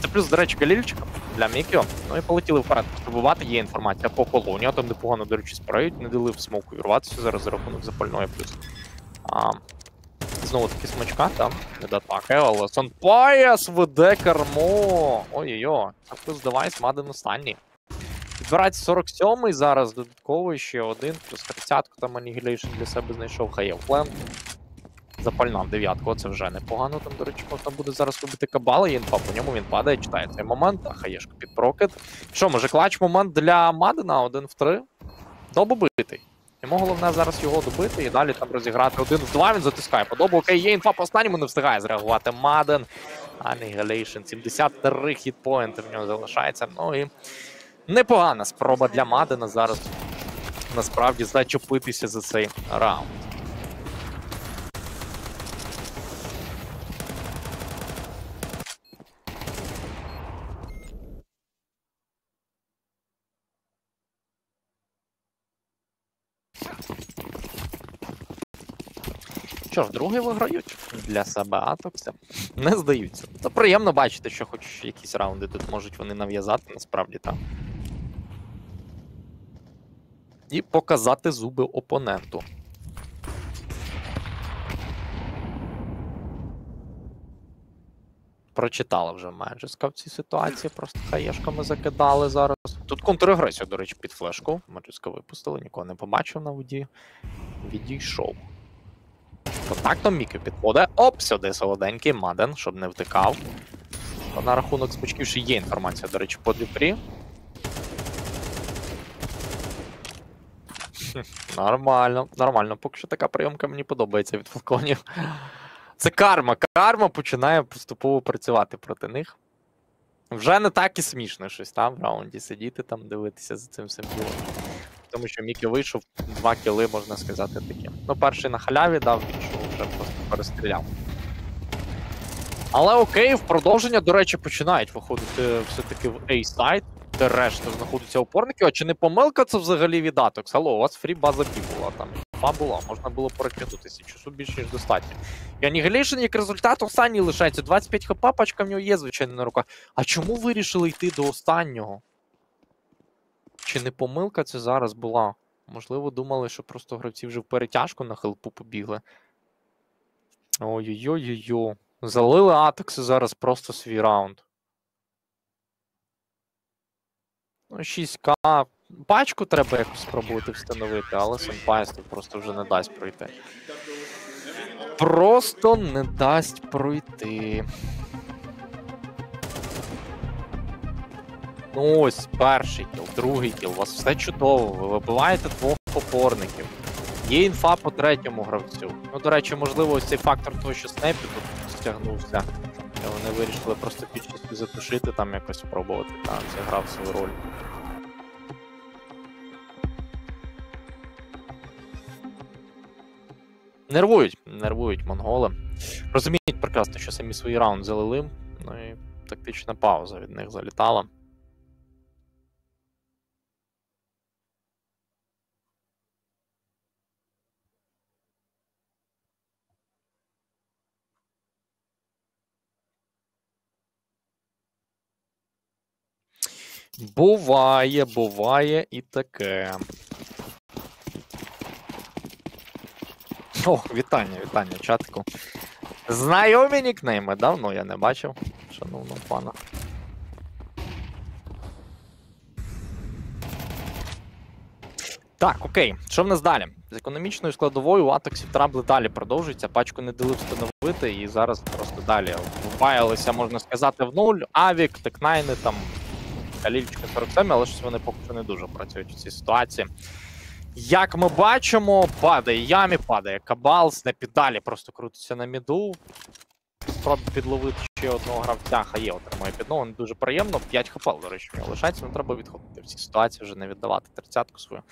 Це плюс, до речі, галільчик для Мікіо. Ну і полетіли вперед спробувати. Є інформація по колоні, а там непогано, до речі, спреють. Не дали в смоку вірватися зараз за рахунок запальної плюс. А, знову таки смачка, там не датака, але Сонпайас веде кермо. Ой-ой-ой, це плюс девайс, Маден останній. Підбирається сорок сьомий, зараз додатковий ще один, плюс тридцятку там анігілейшн для себе знайшов, хай флем. Запальна в дев'ятку, це вже непогано, там, до речі, можна буде зараз вибити кабала, і інфа по ньому він падає, читає цей момент, а хаєшка під прокид. Що, може клач момент для Мадена, один в три, добобитий. Йому головне зараз його добити і далі там розіграти один в два, він затискає по добу, окей, є інфа по останньому, не встигає зреагувати Маден. Annihilation, сімдесят три хітпоінти в нього залишається, ну і непогана спроба для Мадена зараз насправді зачепитися за цей раунд. Що ж, другі виграють для себе Атокси. Не здаються. Це приємно бачити, що хоч якісь раунди тут можуть вони нав'язати, насправді там. І показати зуби опоненту. Прочитали вже Меджеска в цій ситуації, просто хаєшками закидали зараз. Тут контрагресія, до речі, під флешку. Меджеска випустили, нікого не побачив на воді. Відійшов. Так, там Мікі підходить. Оп, сюди солоденький Маден, щоб не втикав. На рахунок смачків ще є інформація, до речі, по Дюпрі. Нормально, нормально. Поки що така прийомка мені подобається від Фалконів. Це карма. Карма починає поступово працювати проти них. Вже не так і смішно щось там в раунді сидіти, там дивитися за цим всім ділом. Тому що Мікі вийшов, два кіли, можна сказати, такі. Ну, перший на халяві дав, іншого вже просто перестріляв. Але окей, в продовження, до речі, починають виходити все-таки в A-сайт, де решта знаходяться опорники. А чи не помилка це взагалі від Атокс? Алло, у вас фрі база Бі була там. Ба була, можна було перекинутися, часу більше, ніж достатньо. І Annihilation, як результат, останній лишається. двадцять п'ять хп, пачка в нього є, звичайно, на руках. А чому вирішили йти до останнього? Чи не помилка це зараз була? Можливо, думали, що просто гравці вже в перетяжку на хелпу побігли. Ой-ой-ой-ой-ой. Залили Атокси зараз просто свій раунд. Ну, шість ка. Пачку треба якось спробувати встановити, але Сенпайс тут просто вже не дасть пройти. Просто не дасть пройти. Ну ось, перший кіл, другий кіл, у вас все чудово, ви вибиваєте двох опорників. Є інфа по третьому гравцю. Ну, до речі, можливо, ось цей фактор того, що снайпі тут стягнувся. І вони вирішили просто під чистку затушити, там якось спробувати. Там зіграв свою роль. Нервують, нервують монголи. Розуміють прекрасно, що самі свої раунди залили. Ну і тактична пауза від них залітала. Буває, буває і таке. Ох, вітання, вітання, чатку. Знайомі нікнейми, давно я не бачив, шановного пана. Так, окей, що в нас далі? З економічною складовою у Атоксів трабли далі продовжуються, пачку не дали встановити і зараз просто далі впаялися, можна сказати, в нуль. Авік, Текнайни там... Калільчика сорок сім, але щось вони поки що не дуже працюють у цій ситуації. Як ми бачимо, падає Ямі, падає Кабал, снепі далі просто крутиться на міду. Спробує підловити ще одного гравця, Хає отримує піднову, не дуже приємно. п'ять хапел, до речі, мені лишається, але треба відходити в цій ситуації, вже не віддавати тридцятку свою.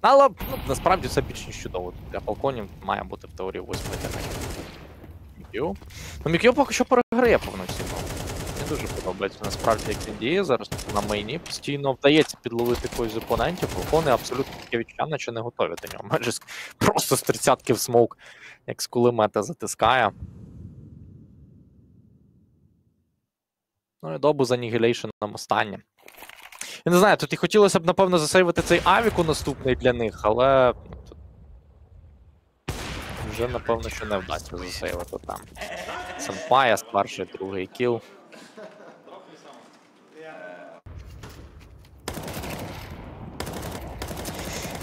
Але, ну, насправді, це більш ніж чудово. Для Фалконів має бути в теорії восьмий день. Ну, Мік'ю поки що переграє повноцінно. Мені дуже подобається насправді, як він діє зараз на мейні. Постійно вдається підловити когось з опонентів, Фалкони абсолютно таке відчуття, наче не готові до нього. Майже просто з тридцятки в смоук, як з кулемета затискає. Ну і добу з анігілейшеном останнє. Я не знаю, тут і хотілося б, напевно, засейвити цей авіку наступний для них, але... Вже, напевно, що не вдасться засейвити там. Сампая старший, другий кіл.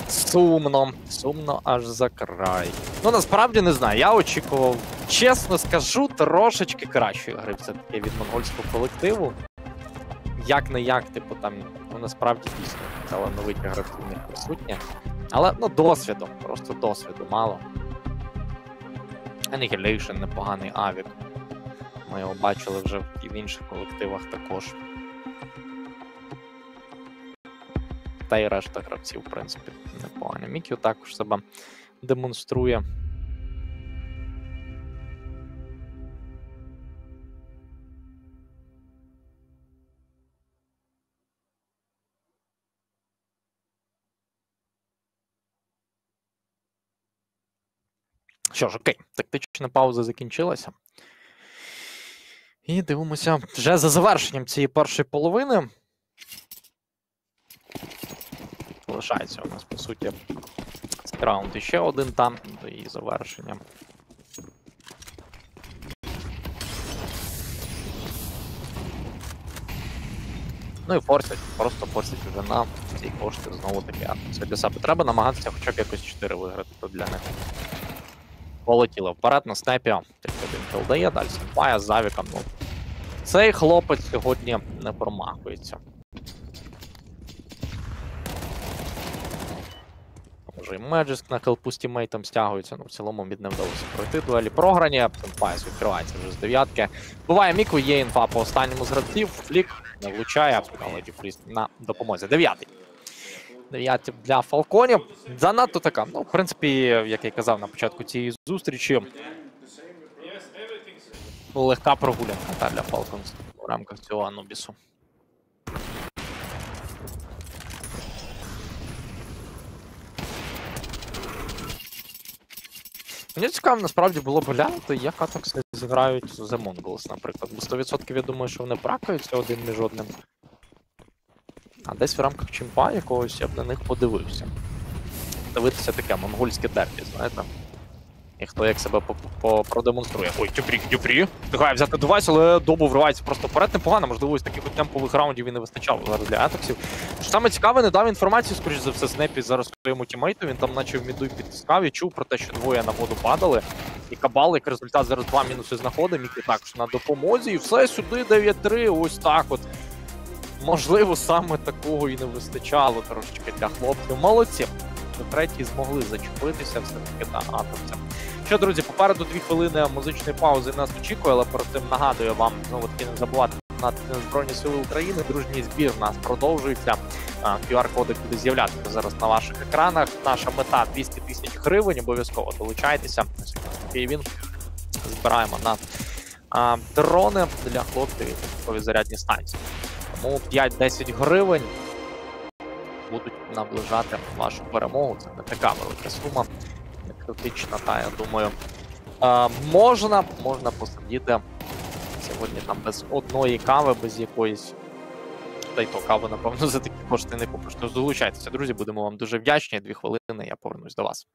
Сумно, сумно аж за край. Ну, насправді, не знаю, я очікував, чесно скажу, трошечки кращої гри все-таки від монгольського колективу. Як-не-як, типу, там, ну, насправді, дійсно, талановиті гравці в них присутні. Але, ну, досвіду, просто досвіду мало. Annihilation, непоганий авік. Ми його бачили вже і в інших колективах також. Та й решта гравців, в принципі, непоганий. Мік'ю також себе демонструє. Що ж, окей, тактична пауза закінчилася. І дивимося вже за завершенням цієї першої половини. Лишається у нас, по суті, раунд ще один там до її завершення. Ну і форсять, просто форсять вже на ці кошти знову таки. Це для себе треба намагатися хоча б якось чотири виграти тут для них. Полетіло вперед на снайпі, тільки один кіл дає, далі Сімпая з Авіком. Ну, цей хлопець сьогодні не промахується. Може і Меджиск на хелпу з тіммейтом стягується, ну в цілому мід не вдалося пройти дуелі програні. Сімпая відкривається вже з дев'ятки. Буває Міку, є інфа по останньому з гравців, флік не влучає, але Діфріст на допомозі. Дев'ятий. Дев'ятів для Фалконів. Занадто така. Ну, в принципі, як я казав на початку цієї зустрічі, легка прогулянка та для Фалконс в рамках цього Анубісу. Мені цікаво, насправді, було б глянути, як Атокси зіграють з Монголс, наприклад. Бо сто відсотків я думаю, що вони пракаються один між одним. А десь в рамках чемпа якогось я б на них подивився. Дивитися таке монгольське дербі, знаєте? І хто як себе продемонструє. Ой, Дюпрі, Дюпрі! Встигає взяти девайс, але добу вривається просто вперед. Непогано, можливо, ось таких темпових раундів і не вистачало зараз для Атоксів. Що саме цікаве, не дав інформацію, скоріш за все, Снепі зараз своєму тімейту. Він там наче в міду підтискав і чув про те, що двоє на воду падали. І Кабал, як результат, зараз два мінуси знаходить. Мікі також на допомозі. І все, сюди дев'ять три, ось так от. можливо, саме такого і не вистачало трошечки для хлопців. Молодці, що треті змогли зачепитися все-таки на атомцям. Що, друзі, попереду дві хвилини музичної паузи нас очікує, але перед тим нагадую вам, знову-таки, не забувати на Збройні Сили України. Дружній збір у нас продовжується. кю ар-коди буде з'являтися зараз на ваших екранах. Наша мета – двісті тисяч гривень. Обов'язково долучайтеся. Він збираємо на а, дрони для хлопців і зарядні станції. Тому п'ять-десять гривень будуть наближати вашу перемогу. Це не така велика сума, критична, та, я думаю, а, можна, можна посидіти сьогодні там без одної кави, без якоїсь, та й то кави, напевно, за такі кошти не купиш. Тож долучайтеся, друзі, будемо вам дуже вдячні. Дві хвилини, я повернусь до вас.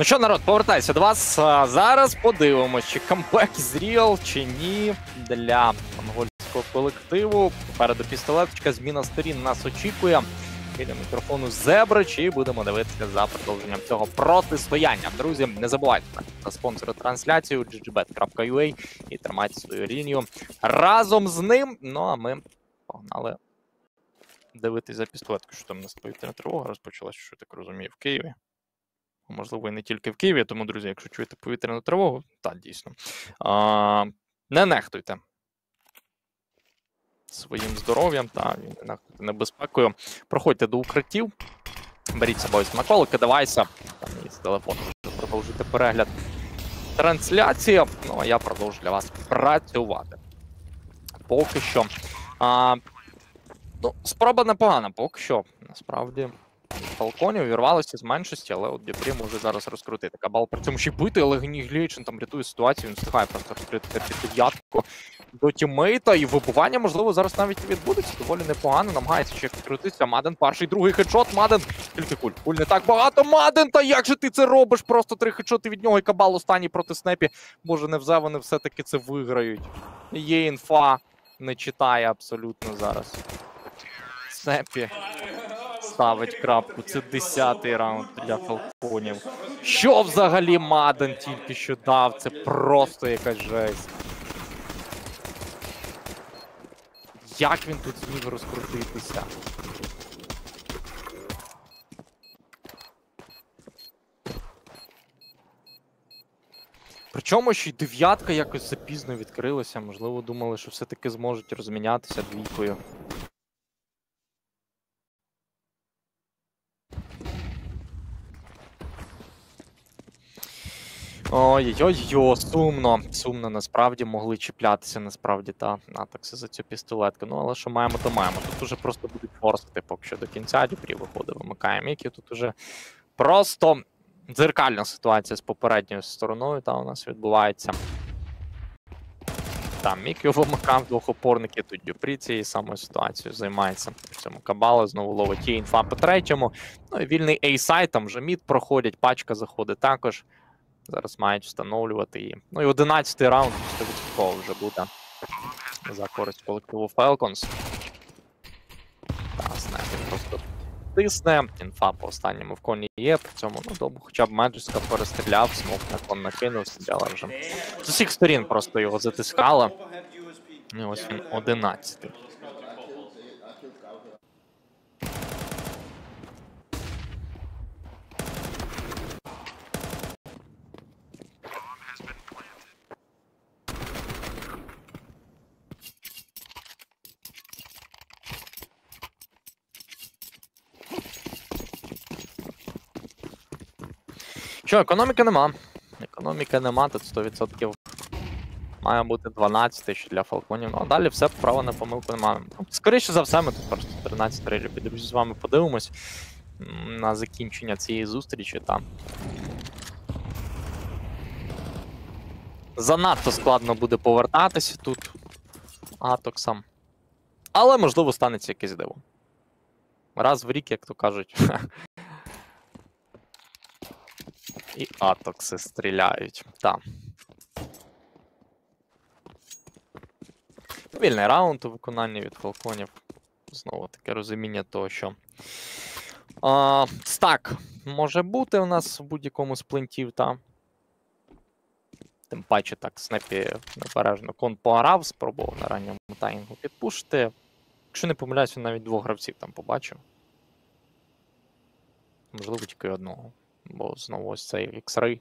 Ну що, народ, повертаюся до вас. А зараз подивимось, чи камбек зріл, чи ні для монгольського колективу. Попереду пістолеточка, зміна сторін нас очікує. Біля мікрофону Зебрич, і будемо дивитися за продовженням цього протистояння. Друзі, не забувайте про спонсори трансляцію джі джі бет крапка ю а і тримайте свою лінію разом з ним. Ну, а ми погнали дивитися за пістолетку, що там у нас повітряна тривога розпочалася, що я так розумію, в Києві. Можливо, і не тільки в Києві, тому, друзі, якщо чуєте повітряну тривогу, так, дійсно, а, не нехтуйте своїм здоров'ям та небезпекою. Проходьте до укриттів, беріть з собою смаколики, девайса, там є телефон, щоб продовжити перегляд трансляції, ну, а я продовжу для вас працювати. Поки що, а, ну, спроба непогана, поки що, насправді... Фалконі увірвалося з меншості, але от Дєпрі може зараз розкрутити. Кабал при цьому ще й бити, але Гніглічин там рятує ситуацію, він встигає просто розкрити дев'ятку до тіммейта, і вибування, можливо, зараз навіть відбудеться, доволі непогано, намагається ще крутитися. Маден перший, другий хедшот, Маден, тільки куль, куль не так багато, Маден, та як же ти це робиш? Просто три хедшоти від нього, і Кабал останній проти Снепі. Боже, невже вони все-таки це виграють? Є інфа, не читає абсолютно зараз. Сеппі ставить крапку. Це десятий раунд для Фалконів. Що взагалі Маден тільки що дав? Це просто якась жесть. Як він тут зміг розкрутитися? Причому ще й дев'ятка якось запізно відкрилася. Можливо, думали, що все-таки зможуть розмінятися двійкою. Ой-ой-ой, сумно. Сумно, насправді, могли чіплятися, насправді, та натакси за цю пістолетку. Ну, але що маємо, то маємо. Тут уже просто будуть форсити, поки що до кінця. Дюпрі виходить, вимикаємо, які тут уже просто дзеркальна ситуація з попередньою стороною, та у нас відбувається. Там Мік'ю вимикав двох опорників, тут Дюпрі цією самою ситуацією займається. В цьому Кабала знову ловить є інфа по третьому. Ну і вільний ей-сайт, там вже мід проходять, пачка заходить також. Зараз мають встановлювати її. Ну і одинадцятий раунд сто відсотків вже буде за користь колективу Falcons. Та, знаєте, просто тисне. Інфа по останньому в коні є. При цьому, ну, добу хоча б Меджиска перестріляв, смок на кон накинув, стріляла вже. З усіх сторін просто його затискала. І ось він одинадцятий. Що, економіки нема. Економіки нема, тут сто відсотків має бути дванадцятий ще для Фалконів. Ну а далі все, права на помилку немає. Скоріше за все, ми тут просто тринадцять три, друзі, з вами подивимось на закінчення цієї зустрічі. Та занадто складно буде повертатися тут Атоксам. Але, можливо, станеться якесь диво. Раз в рік, як то кажуть. І Атокси стріляють, так. Вільний раунд у виконанні від Falconів. Знову таке розуміння того, що а, стак може бути у нас в будь-якому з плентів, та. Тим паче так Снепі небережно кон пограв, спробував на ранньому таймінгу підпушити. Якщо не помиляюсь, він навіть двох гравців там побачив. Можливо, тільки одного. Бо знову ось цей X-Ray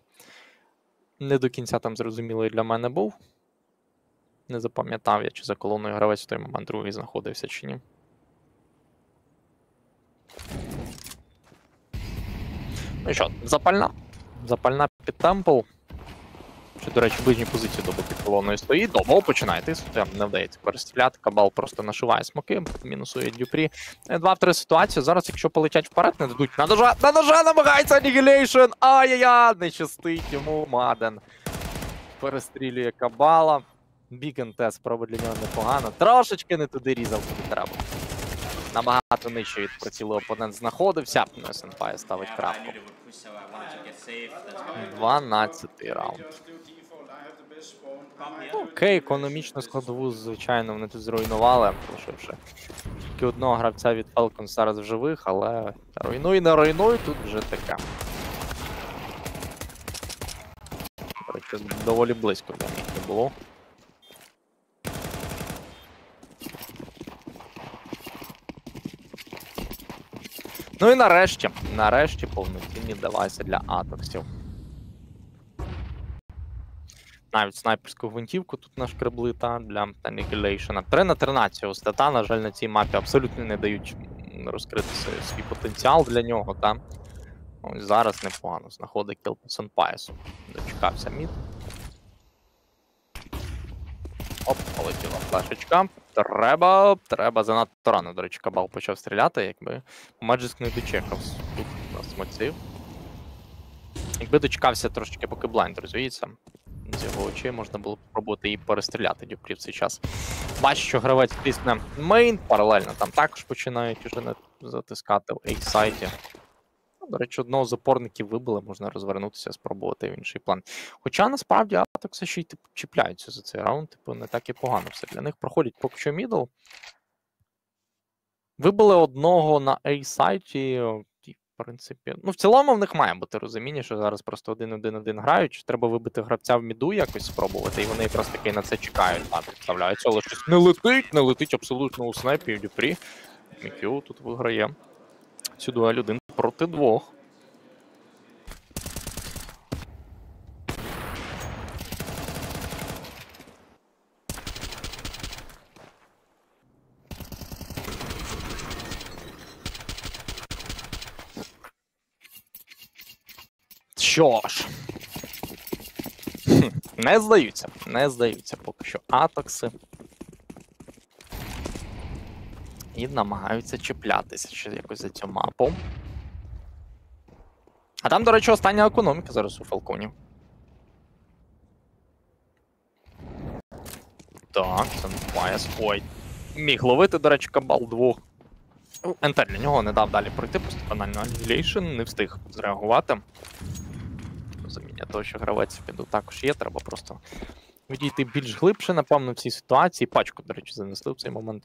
не до кінця там зрозумілий для мене був. Не запам'ятав я, чи за колоною гравець в той момент другий знаходився, чи ні. Ну і що, запальна. Запальна під темпл. Чи, до речі, ближні позиції доби під колоною стоїть. Добо починає тиснути, не вдається перестріляти. Кабал просто нашиває смоки, мінусує Дюпрі. два в три ситуація. Зараз, якщо полетять вперед, не дадуть. На ножа, на ножа намагається Annihilation! Ай-яй-яй! Не щастить йому Маден. Перестрілює Кабала. Бікенте, спроба для нього непогана. Трошечки не туди різав, куди треба. Набагато нижче від прицілу опонент знаходився. Ну, Сенпай ставить крапку. дванадцятий раунд. Окей, економічну складову, звичайно, вони тут зруйнували, лишивши тільки одного гравця від Falcons зараз в живих, але руйнуй, не руйнуй, тут вже таке. Доволі близько для них не було. Ну і нарешті, нарешті повноцінні девайси для Атоксів. Навіть снайперську гвинтівку тут нашкребли, та для Annihilation. три на тринадцять у стата, на жаль, на цій мапі абсолютно не дають розкрити свій потенціал для нього, та ось зараз непогано знаходить кіл по Сенпайсу. Дочекався мід. Оп, полетіла флешечка. Треба, треба занадто рано, до речі, Кабал почав стріляти, якби Меджиск не дочекав тут на смоці. Якби дочекався трошечки, поки блайнд розвіється, з його очей можна було спробувати і перестріляти Дюпрі в цей час. Бачу, що гравець пісне мейн, паралельно там також починають уже затискати в ей-сайті. До речі, одного з опорників вибили, можна розвернутися, спробувати в інший план. Хоча, насправді, Атокси ще й типу, чіпляються за цей раунд, типу, не так і погано все. Для них проходять поки що мідл. Вибили одного на A-сайті, в принципі. Ну, в цілому в них має бути розуміння, що зараз просто один-один-один грають, що треба вибити гравця в міду якось спробувати, і вони якраз таки на це чекають. Так, представляється, але щось не летить, не летить абсолютно у снайпі, в Дюпрі. Мікю тут виграє цю дуель один проти двох. Що ж, хм, не здаються, не здаються поки що атакси. І намагаються чіплятися ще якось за цю мапу. А там, до речі, остання економіка зараз у Фалконів. Так, це немає спой. Міг ловити, до речі, кабал двох. Ентель для нього не дав далі пройти, просто банально анігілейшн, не встиг зреагувати. Заміння того, що гравець піду також є, треба просто відійти більш глибше, напевно, в цій ситуації. Пачку, до речі, занесли в цей момент,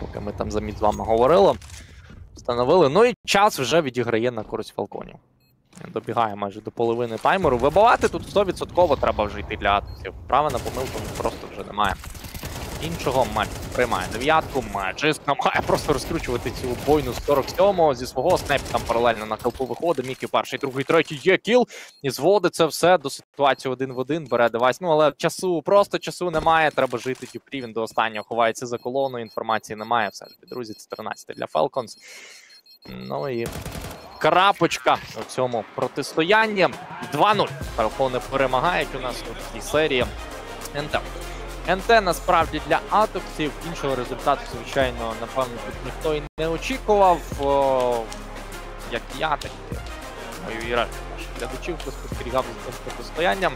поки ми там замість з вами говорили, встановили. Ну і час вже відіграє на користь Фалконів. Добігає майже до половини таймеру. Вибивати тут сто відсотків треба вже йти для атаків. Права на помилку просто вже немає. Іншого Мальчик приймає дев'ятку, Маджиск намагає просто розкручувати цілу бойну з сорок сьомого зі свого снайпі там паралельно на хелпу виходить, Мікі перший, другий, третій, є кіл, і зводить це все до ситуації один в один, бере девайс, ну але часу, просто часу немає, треба жити Дюпрі, він до останнього ховається за колоною, інформації немає, все ж, друзі, це тринадцяте для Falcons. Ну і крапочка у цьому протистоянні, два нуль, Falcons перемагають у нас у цій серії НТ. НТ насправді для атоксів, іншого результату, звичайно, напевно, тут ніхто і не очікував, о, як і я, так і мою і решту наших глядачів, хто спостерігав за цим протистоянням.